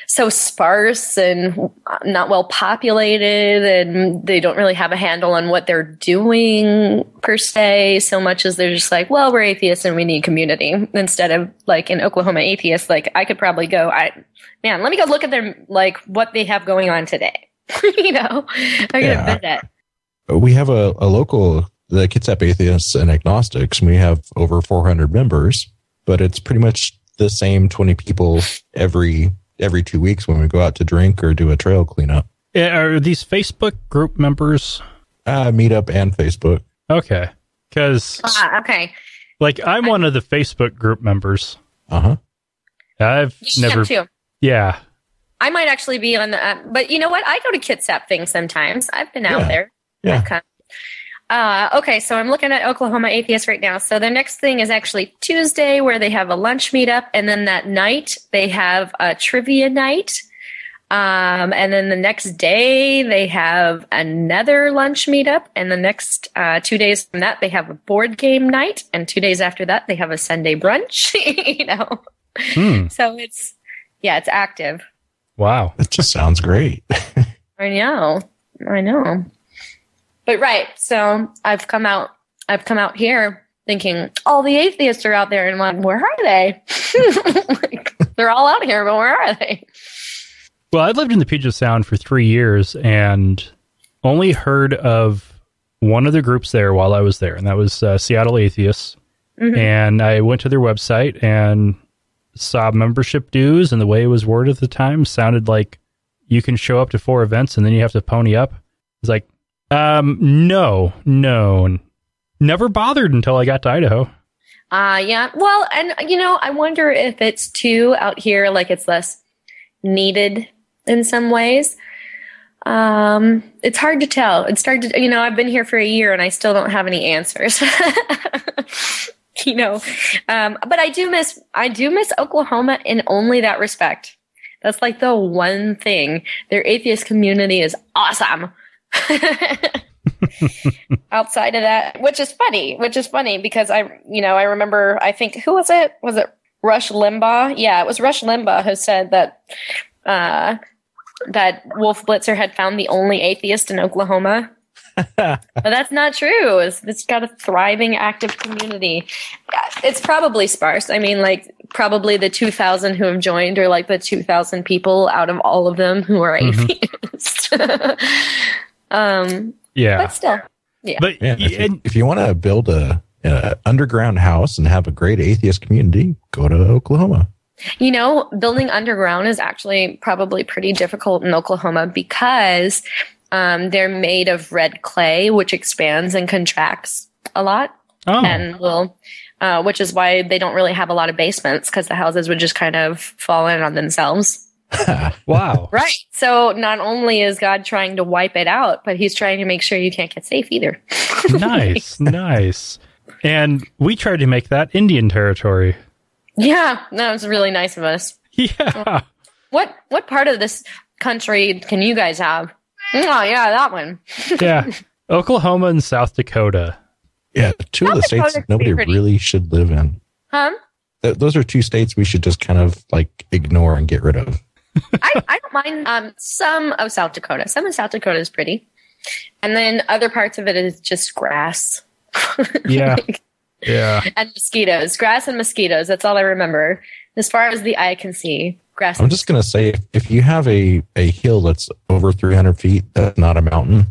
so sparse and not well populated and they don't really have a handle on what they're doing per se so much as they're just like, well, we're atheists and we need community, instead of like in Oklahoma Atheists, like I could probably go, I man, let me go look at their, like what they have going on today. You know, I could yeah. have been that. We have a, a local, the Kitsap Atheists and Agnostics, and we have over four hundred members, but it's pretty much the same twenty people every every two weeks when we go out to drink or do a trail cleanup. Are these Facebook group members? Uh, Meetup and Facebook. Okay. Cause, uh, okay. Like, I'm I, one of the Facebook group members. Uh-huh. I've never... Too. Yeah. I might actually be on the... Uh, but you know what? I go to Kitsap things sometimes. I've been out yeah. there. Yeah. I've come. Uh, okay, so I'm looking at Oklahoma Atheist right now. So the next thing is actually Tuesday, where they have a lunch meetup. And then that night, they have a trivia night. Um, and then the next day, they have another lunch meetup. And the next uh, two days from that, they have a board game night. And two days after that, they have a Sunday brunch. you know? Hmm. So it's, yeah, it's active. Wow. That just sounds great. I know. I know. But right, so I've come out. I've come out here thinking all the atheists are out there, and I'm like, where are they? like, they're all out here, but where are they? Well, I lived in the Puget Sound for three years, and only heard of one of the groups there while I was there, and that was uh, Seattle Atheists. Mm-hmm. And I went to their website and saw membership dues, and the way it was worded at the time sounded like you can show up to four events, and then you have to pony up. It's like. Um, no, no, never bothered until I got to Idaho. Uh, yeah. Well, and you know, I wonder if it's too out here, like it's less needed in some ways. Um, it's hard to tell. It's hard to, you know, I've been here for a year and I still don't have any answers, you know? Um, but I do miss, I do miss Oklahoma in only that respect. That's like the one thing. Their atheist community is awesome. Outside of that, which is funny, which is funny because I, you know, I remember, I think, who was it? Was it Rush Limbaugh? Yeah, it was Rush Limbaugh who said that, uh, that Wolf Blitzer had found the only atheist in Oklahoma. But that's not true. It's, it's got a thriving, active community. It's probably sparse. I mean, like, probably the two thousand who have joined are like the two thousand people out of all of them who are mm-hmm. atheists. Um, yeah, but still, yeah. But yeah, if, you, if you want to build a, a underground house and have a great atheist community, go to Oklahoma. You know, building underground is actually probably pretty difficult in Oklahoma because um, they're made of red clay, which expands and contracts a lot, oh. and will, uh, which is why they don't really have a lot of basements because the houses would just kind of fall in on themselves. Wow. Right. So not only is God trying to wipe it out, but he's trying to make sure you can't get safe either. Nice. Nice. And we tried to make that Indian territory. Yeah. That was really nice of us. Yeah. What what part of this country can you guys have? Oh, yeah, that one. Yeah. Oklahoma and South Dakota. Yeah. Two South of the Dakota states nobody really should live in. Huh? Th- those are two states we should just kind of like ignore and get rid of. I, I don't mind um, some of South Dakota. Some of South Dakota is pretty. And then other parts of it is just grass. Yeah. like, yeah. And mosquitoes. Grass and mosquitoes. That's all I remember. As far as the eye can see, grass. I'm just going to say, if, if you have a, a hill that's over three hundred feet, that's not a mountain.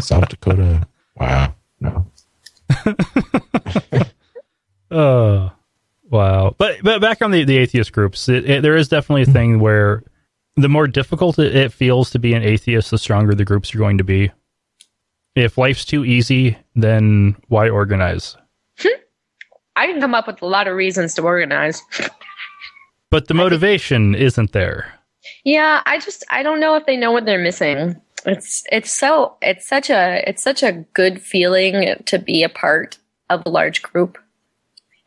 South Dakota. Wow. No. Oh. Wow. But but back on the, the atheist groups, it, it, there is definitely a thing where the more difficult it, it feels to be an atheist, the stronger the groups are going to be. If life's too easy, then why organize? I can come up with a lot of reasons to organize. But the motivation isn't there. Yeah, I just I don't know if they know what they're missing. It's it's so it's such a it's such a good feeling to be a part of a large group.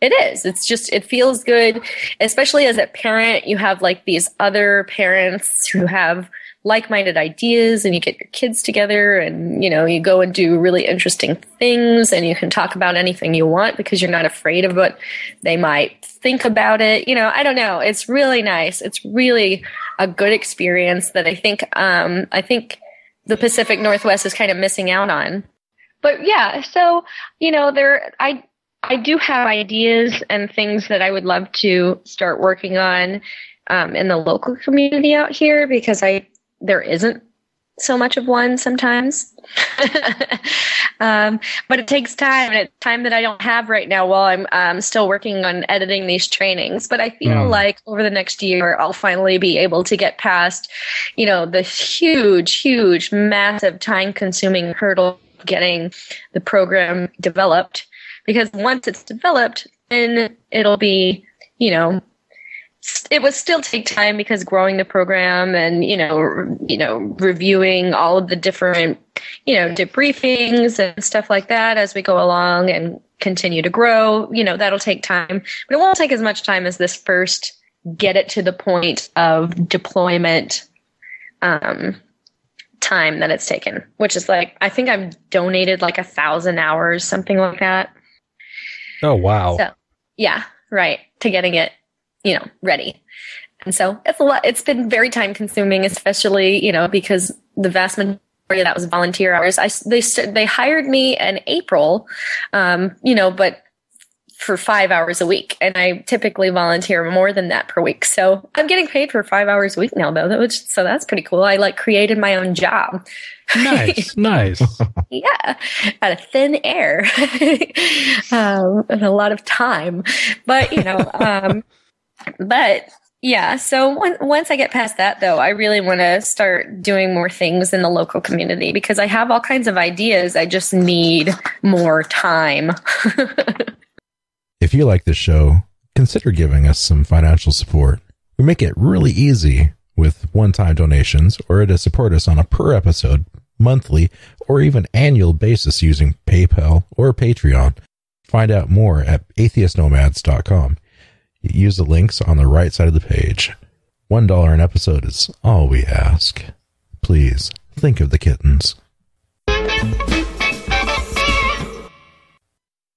It is. It's just, it feels good, especially as a parent. You have like these other parents who have like-minded ideas and you get your kids together and, you know, you go and do really interesting things and you can talk about anything you want because you're not afraid of what they might think about it. You know, I don't know. It's really nice. It's really a good experience that I think, um, I think the Pacific Northwest is kind of missing out on. But yeah, so, you know, there, I, I do have ideas and things that I would love to start working on um, in the local community out here because I there isn't so much of one sometimes. um, but it takes time, and it's time that I don't have right now while I'm um, still working on editing these trainings. But I feel mm. like over the next year, I'll finally be able to get past, you know, the huge, huge, massive time-consuming hurdle getting the program developed, because once it's developed, then it'll be, you know, it would still take time, because growing the program and, you know, re- you know, reviewing all of the different, you know, debriefings and stuff like that as we go along and continue to grow, you know, that'll take time. But it won't take as much time as this first get it to the point of deployment um, time that it's taken, which is like, I think I've donated like a thousand hours, something like that. Oh, wow. So, yeah, right. To getting it, you know, ready. And so it's a lot, it's been very time consuming, especially, you know, because the vast majority of that was volunteer hours. I, they, they hired me in April, um, you know, but for five hours a week. And I typically volunteer more than that per week. So I'm getting paid for five hours a week now though. That was, so that's pretty cool. I like created my own job. Nice. Nice. Yeah. Out of thin air. um, and a lot of time, but you know, um, But yeah, so one, once I get past that, though, I really want to start doing more things in the local community, because I have all kinds of ideas. I just need more time. If you like this show, consider giving us some financial support. We make it really easy with one-time donations, or to support us on a per episode, monthly, or even annual basis using PayPal or Patreon. Find out more at atheist nomads dot com. Use the links on the right side of the page. One dollar an episode is all we ask. Please think of the kittens.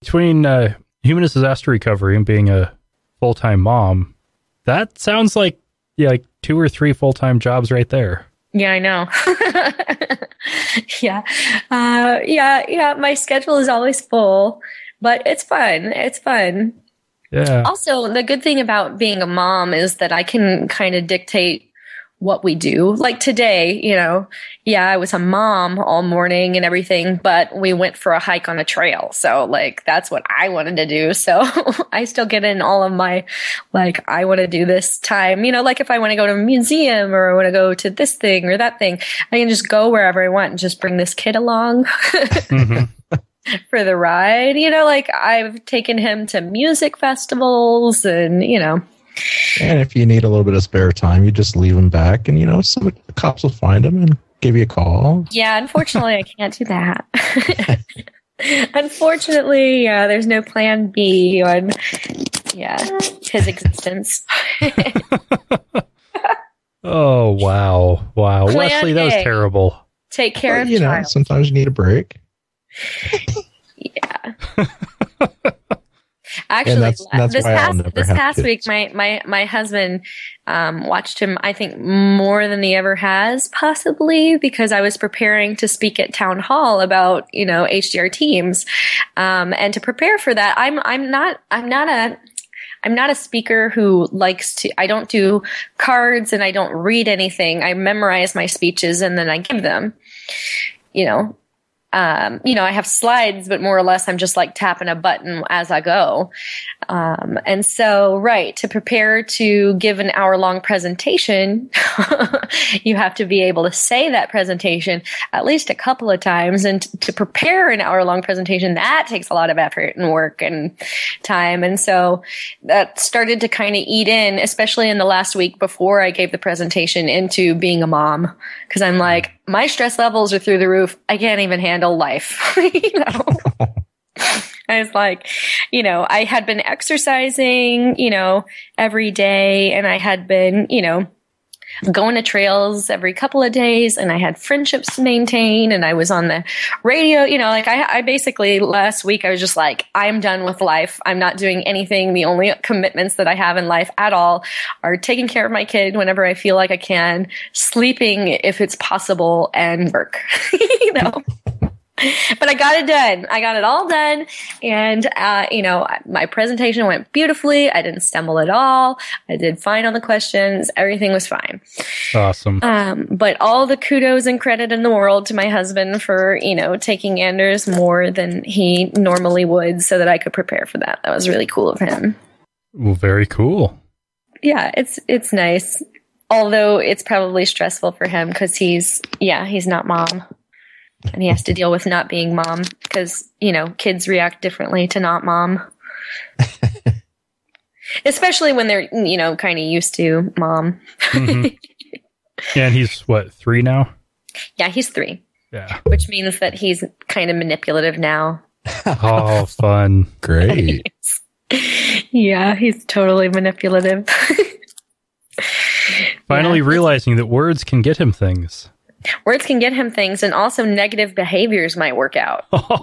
Between uh, Humanist Disaster Recovery and being a full-time mom, that sounds like yeah, like two or three full-time jobs right there. Yeah, I know. yeah, uh, yeah, yeah. My schedule is always full, but it's fun. It's fun. Yeah. Also, the good thing about being a mom is that I can kind of dictate what we do. Like today, you know, yeah, I was a mom all morning and everything, but we went for a hike on a trail. So, like, that's what I wanted to do. So I still get in all of my, like, I want to do this time. You know, like if I want to go to a museum or I want to go to this thing or that thing, I can just go wherever I want and just bring this kid along. Mm-hmm. For the ride, you know, like I've taken him to music festivals and, you know. And if you need a little bit of spare time, you just leave him back and, you know, some cops will find him and give you a call. Yeah, unfortunately, I can't do that. Unfortunately, yeah, there's no plan B on, yeah, his existence. Oh, wow. Wow. Plan Wesley, A. That was terrible. Take care well, of you know, child. Sometimes you need a break. Yeah. Actually, that's, that's this past this past week, my, my, my husband um, watched him, I think, more than he ever has, possibly, because I was preparing to speak at town hall about, you know, H D R teams, um, and to prepare for that, I'm I'm not I'm not a I'm not a speaker who likes to, I don't do cards and I don't read anything. I memorize my speeches and then I give them, you know. Um, you know, I have slides, but more or less I'm just like tapping a button as I go. Um, and so, right, to prepare to give an hour-long presentation, you have to be able to say that presentation at least a couple of times. And t- to prepare an hour-long presentation, that takes a lot of effort and work and time. And so that started to kind of eat in, especially in the last week before I gave the presentation, into being a mom, because I'm like, my stress levels are through the roof. I can't even handle life. You know, I was like, you know, I had been exercising, you know, every day, and I had been, you know, going to trails every couple of days, and I had friendships to maintain, and I was on the radio, you know, like I, I basically last week I was just like, I'm done with life. I'm not doing anything. The only commitments that I have in life at all are taking care of my kid whenever I feel like I can, sleeping if it's possible, and work, you know. But I got it done. I got it all done. And, uh, you know, my presentation went beautifully. I didn't stumble at all. I did fine on the questions. Everything was fine. Awesome. Um, but all the kudos and credit in the world to my husband for, you know, taking Anders more than he normally would so that I could prepare for that. That was really cool of him. Well, very cool. Yeah, it's it's nice. Although it's probably stressful for him because he's, yeah, he's not mom. and he has to deal with not being mom because, you know, kids react differently to not mom. Especially when they're, you know, kind of used to mom. Mm-hmm. Yeah, and he's, what, three now? Yeah, he's three. Yeah. Which means that he's kind of manipulative now. Oh, fun. Great. Yeah, he's totally manipulative. Finally yeah. realizing that words can get him things. Words can get him things, and also negative behaviors might work out. Oh.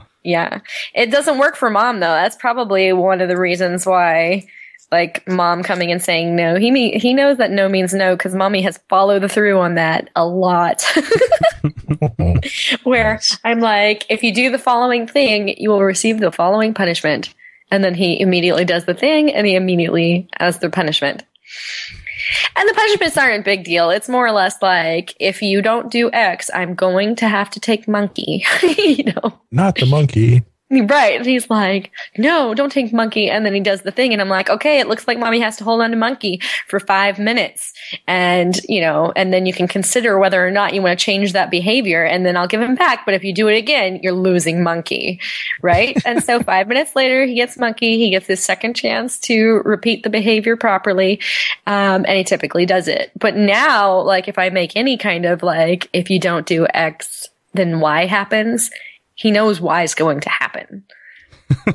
Like, yeah. It doesn't work for mom, though. That's probably one of the reasons why, like, mom coming and saying no. He me- he knows that no means no because mommy has followed through on that a lot. Where nice. I'm like, if you do the following thing, you will receive the following punishment. And then he immediately does the thing, and he immediately has the punishment. And the punishments aren't a big deal. It's more or less like, if you don't do X, I'm going to have to take monkey. You know, not the monkey. Right. And he's like, no, don't take monkey. And then he does the thing. And I'm like, okay, it looks like mommy has to hold on to monkey for five minutes. And, you know, and then you can consider whether or not you want to change that behavior. And then I'll give him back. But if you do it again, you're losing monkey. Right. And so five minutes later, he gets monkey. He gets his second chance to repeat the behavior properly. Um, and he typically does it. But now, like, if I make any kind of like, if you don't do X, then Y happens. He knows why is going to happen.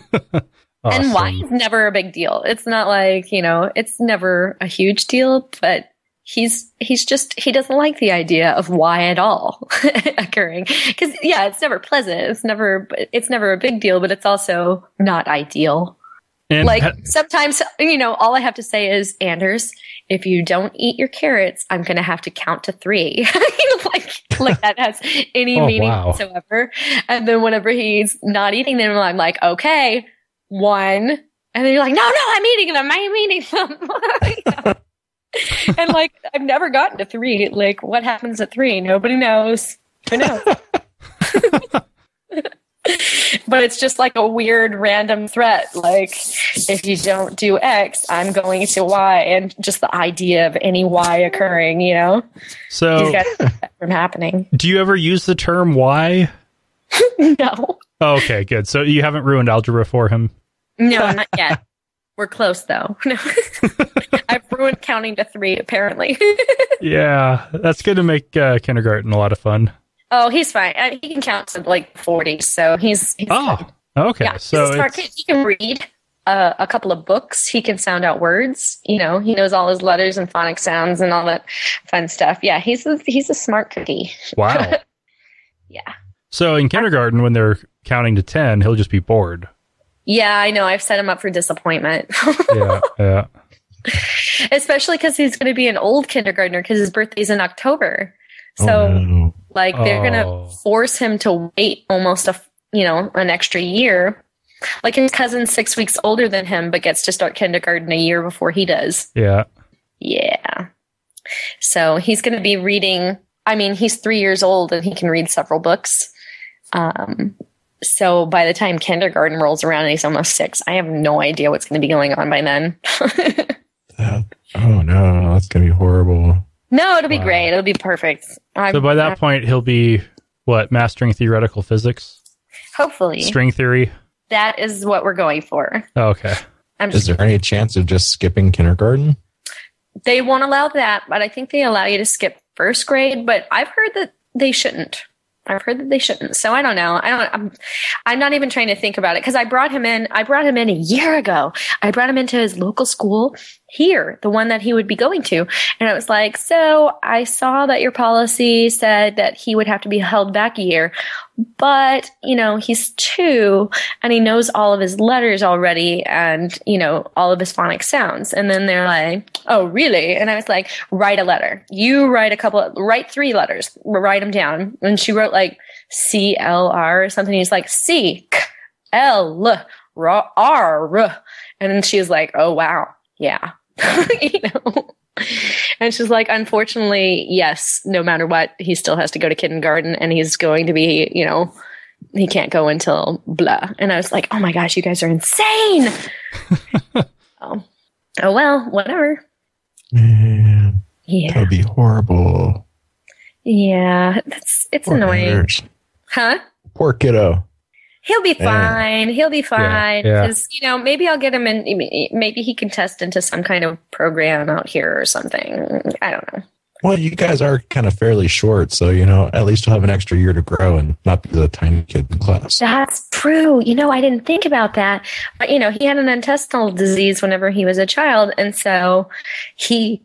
Awesome. And why is never a big deal. It's not like, you know, it's never a huge deal, but he's, he's just, he doesn't like the idea of why at all occurring. Cause yeah, it's never pleasant. It's never, it's never a big deal, but it's also not ideal. And like ha- sometimes, you know, all I have to say is, Anders, if you don't eat your carrots, I'm going to have to count to three. like, like that has any oh, meaning wow. whatsoever. And then whenever he's not eating them, I'm like, okay, one. And then you're like, no, no, I'm eating them. I'm eating them. You know? And like, I've never gotten to three. Like, what happens at three? Nobody knows. Who knows? But it's just like a weird random threat. Like, if you don't do X, I'm going to Y, and just the idea of any Y occurring, you know. So you gotta keep that from happening. Do you ever use the term Y? No. Oh, okay, good. So you haven't ruined algebra for him. No, not yet. We're close though. No. I've ruined counting to three, apparently. Yeah, that's going to make uh, kindergarten a lot of fun. Oh, he's fine. I mean, he can count to like forty, so he's. he's oh, fine. Okay. Yeah, so he's a smart kid. He can read uh, a couple of books. He can sound out words. You know, he knows all his letters and phonic sounds and all that fun stuff. Yeah, he's a, he's a smart cookie. Wow. Yeah. So in kindergarten, when they're counting to ten, he'll just be bored. Yeah, I know. I've set him up for disappointment. Yeah. Yeah. Especially because he's going to be an old kindergartner because his birthday's in October. So. Oh, no. Like, they're going to force him to wait almost, a you know, an extra year. Like, his cousin's six weeks older than him, but gets to start kindergarten a year before he does. Yeah. Yeah. So, he's going to be reading. I mean, he's three years old, and he can read several books. Um, so, by the time kindergarten rolls around and he's almost six, I have no idea what's going to be going on by then. that, oh, no. That's going to be horrible. No, it'll be wow. great. It'll be perfect. I'm, so by that I'm, point, he'll be, what, mastering theoretical physics? Hopefully. String theory? That is what we're going for. Oh, okay. I'm is there kidding. any chance of just skipping kindergarten? They won't allow that, but I think they allow you to skip first grade, but I've heard that they shouldn't. I've heard that they shouldn't. So I don't know. I don't, I'm, I'm not even trying to think about it because I brought him in. I brought him in a year ago. I brought him into his local school here, the one that he would be going to. And I was like, so I saw that your policy said that he would have to be held back a year, but you know, he's two and he knows all of his letters already and you know, all of his phonic sounds. And then they're like, oh really? And I was like, write a letter. You write a couple of, write three letters, write them down. And she wrote like C L R or something. He's like, C L R. And she was like, oh wow. Yeah. You know? And she's like, unfortunately, yes, no matter what, he still has to go to kindergarten and he's going to be, you know, he can't go until blah. And I was like, oh my gosh, you guys are insane. oh. oh, well, whatever. Man, yeah. That would be horrible. Yeah, that's it's Poor annoying. Nurse. Huh? Poor kiddo. He'll be fine. Yeah. He'll be fine. Yeah. Yeah. You know, maybe I'll get him in. Maybe he can test into some kind of program out here or something. I don't know. Well, you guys are kind of fairly short, so, you know, at least you'll have an extra year to grow and not be the tiny kid in class. That's true. You know, I didn't think about that. But, you know, he had an intestinal disease whenever he was a child, and so he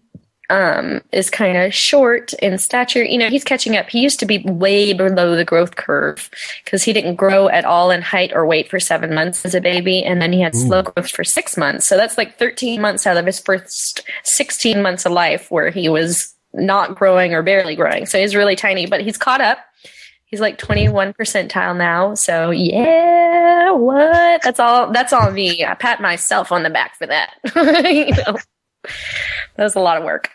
um, is kind of short in stature. You know, he's catching up. He used to be way below the growth curve because he didn't grow at all in height or weight for seven months as a baby, and then he had Ooh. slow growth for six months. So that's like thirteen months out of his first sixteen months of life where he was not growing or barely growing. So he's really tiny, but he's caught up. He's like twenty-one percentile now. So yeah, what? That's all. That's all me. I pat myself on the back for that. You know, that was a lot of work.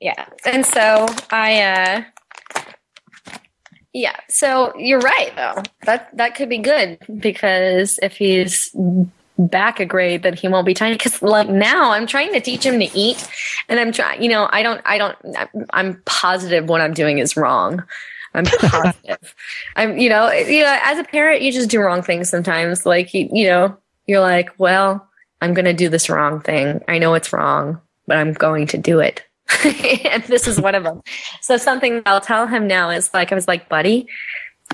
Yeah. And so I, uh, yeah, so you're right though. That, that could be good because if he's back a grade, then he won't be tiny. Because like now, I'm trying to teach him to eat, and I'm trying. You know, I don't. I don't. I'm positive what I'm doing is wrong. I'm positive. I'm. You know. You know. As a parent, you just do wrong things sometimes. Like you. You know. You're like, well, I'm going to do this wrong thing. I know it's wrong, but I'm going to do it. And this is one of them. So something I'll tell him now is like, I was like, buddy,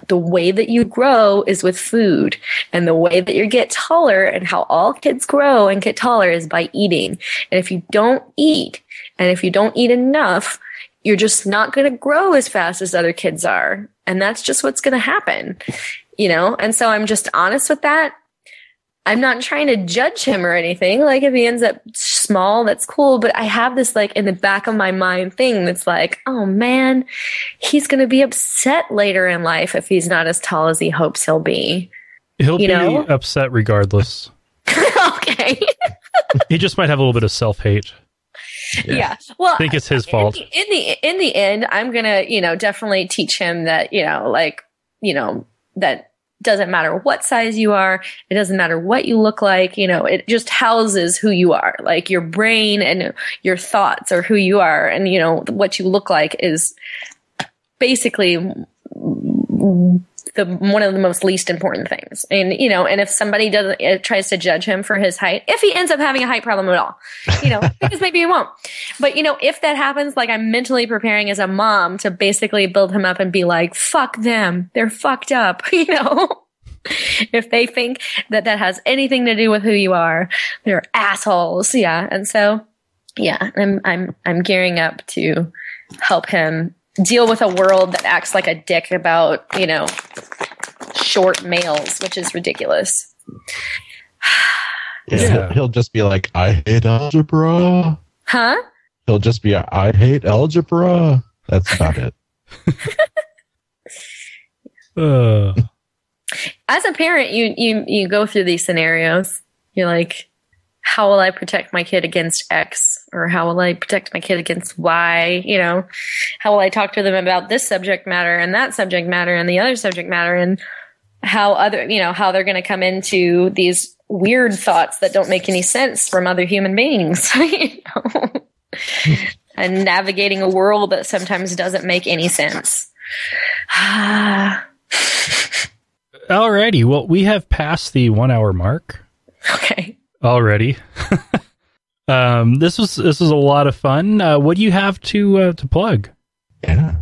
the way that you grow is with food, and the way that you get taller and how all kids grow and get taller is by eating. And if you don't eat and if you don't eat enough, you're just not going to grow as fast as other kids are. And that's just what's going to happen, you know? And so I'm just honest with that. I'm not trying to judge him or anything. Like if he ends up small, that's cool. But I have this like in the back of my mind thing that's like, oh man, he's going to be upset later in life if he's not as tall as he hopes he'll be. He'll you be know? upset regardless. Okay. He just might have a little bit of self-hate. Yeah. yeah. Well, I think it's his fault. In the, in the, in the end, I'm going to, you know, definitely teach him that, you know, like, you know, that doesn't matter what size you are. It doesn't matter what you look like. You know, it just houses who you are, like your brain and your thoughts are who you are. And, you know, what you look like is basically the one of the most least important things. And, you know, and if somebody doesn't uh, tries to judge him for his height, if he ends up having a height problem at all, you know, because maybe he won't. But, you know, if that happens, like I'm mentally preparing as a mom to basically build him up and be like, fuck them. They're fucked up. You know, if they think that that has anything to do with who you are, they're assholes. Yeah. And so, yeah, I'm, I'm, I'm gearing up to help him deal with a world that acts like a dick about, you know, short males, which is ridiculous. Yeah, yeah. He'll just be like, I hate algebra. Huh? He'll just be, I hate algebra. That's about it. uh. As a parent, you, you, you go through these scenarios. You're like, how will I protect my kid against X? Or how will I protect my kid against Y? You know, how will I talk to them about this subject matter and that subject matter and the other subject matter and how other, you know, how they're going to come into these weird thoughts that don't make any sense from other human beings, you know, and navigating a world that sometimes doesn't make any sense. Alrighty. Well, we have passed the one hour mark. Okay. Already. um, this was this was a lot of fun. Uh, what do you have to uh, to plug? Yeah,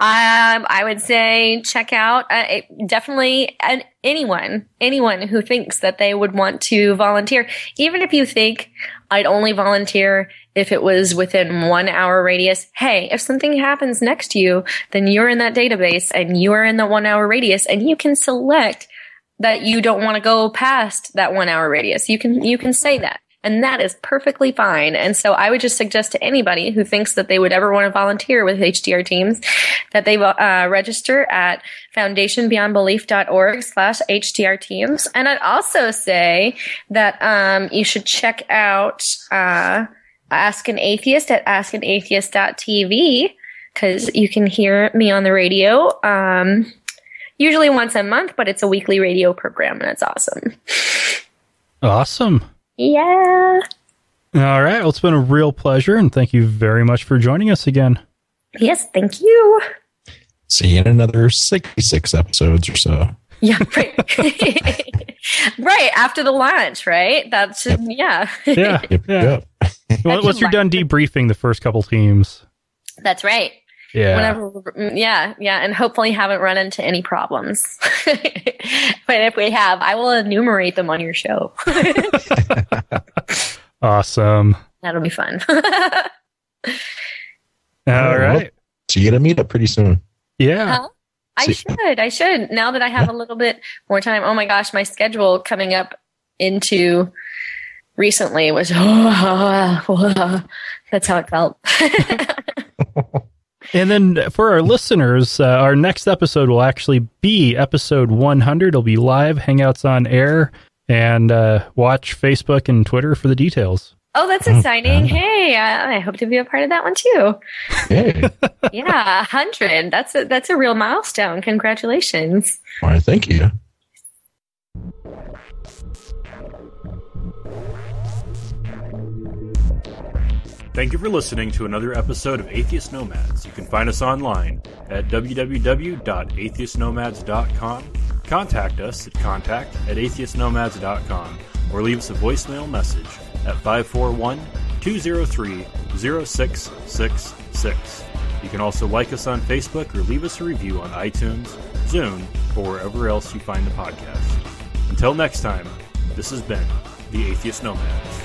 um, I would say check out uh, it, definitely an, anyone anyone who thinks that they would want to volunteer. Even if you think I'd only volunteer if it was within one hour radius, hey, if something happens next to you, then you're in that database and you're in the one hour radius, and you can select that you don't want to go past that one hour radius. You can, you can say that, and that is perfectly fine. And so I would just suggest to anybody who thinks that they would ever want to volunteer with H D R teams that they uh, register at foundation beyond belief dot org slash H D R teams. And I'd also say that, um, you should check out, uh, Ask an Atheist at ask an atheist dot T V, because you can hear me on the radio. Um, Usually once a month, but it's a weekly radio program, and it's awesome. Awesome. Yeah. All right. Well, it's been a real pleasure, and thank you very much for joining us again. Yes, thank you. See you in another sixty-six episodes or so. Yeah, right. Right after the launch, right? That's yep. yeah, yeah, yep, yeah. Yep. Well, once you're done debriefing the first couple teams, that's right. Yeah, Whenever, yeah, yeah, and hopefully haven't run into any problems. But if we have, I will enumerate them on your show. Awesome. That'll be fun. All right. So you get a meetup pretty soon. Yeah. Huh? I should. I should. Now that I have yeah. a little bit more time. Oh my gosh, my schedule coming up into recently was, oh, oh, oh, that's how it felt. And then for our listeners, uh, our next episode will actually be episode one hundred. It'll be live, Hangouts on Air, and uh, watch Facebook and Twitter for the details. Oh, that's exciting. Okay. Hey, I, I hope to be a part of that one too. Hey. Yeah, one hundred. That's a, that's a real milestone. Congratulations. Why, thank you. Thank you for listening to another episode of Atheist Nomads. You can find us online at w w w dot atheist nomads dot com. Contact us at contact at atheist nomads dot com or leave us a voicemail message at five four one, two zero three, zero six six six. You can also like us on Facebook or leave us a review on iTunes, Zoom, or wherever else you find the podcast. Until next time, this has been the Atheist Nomads.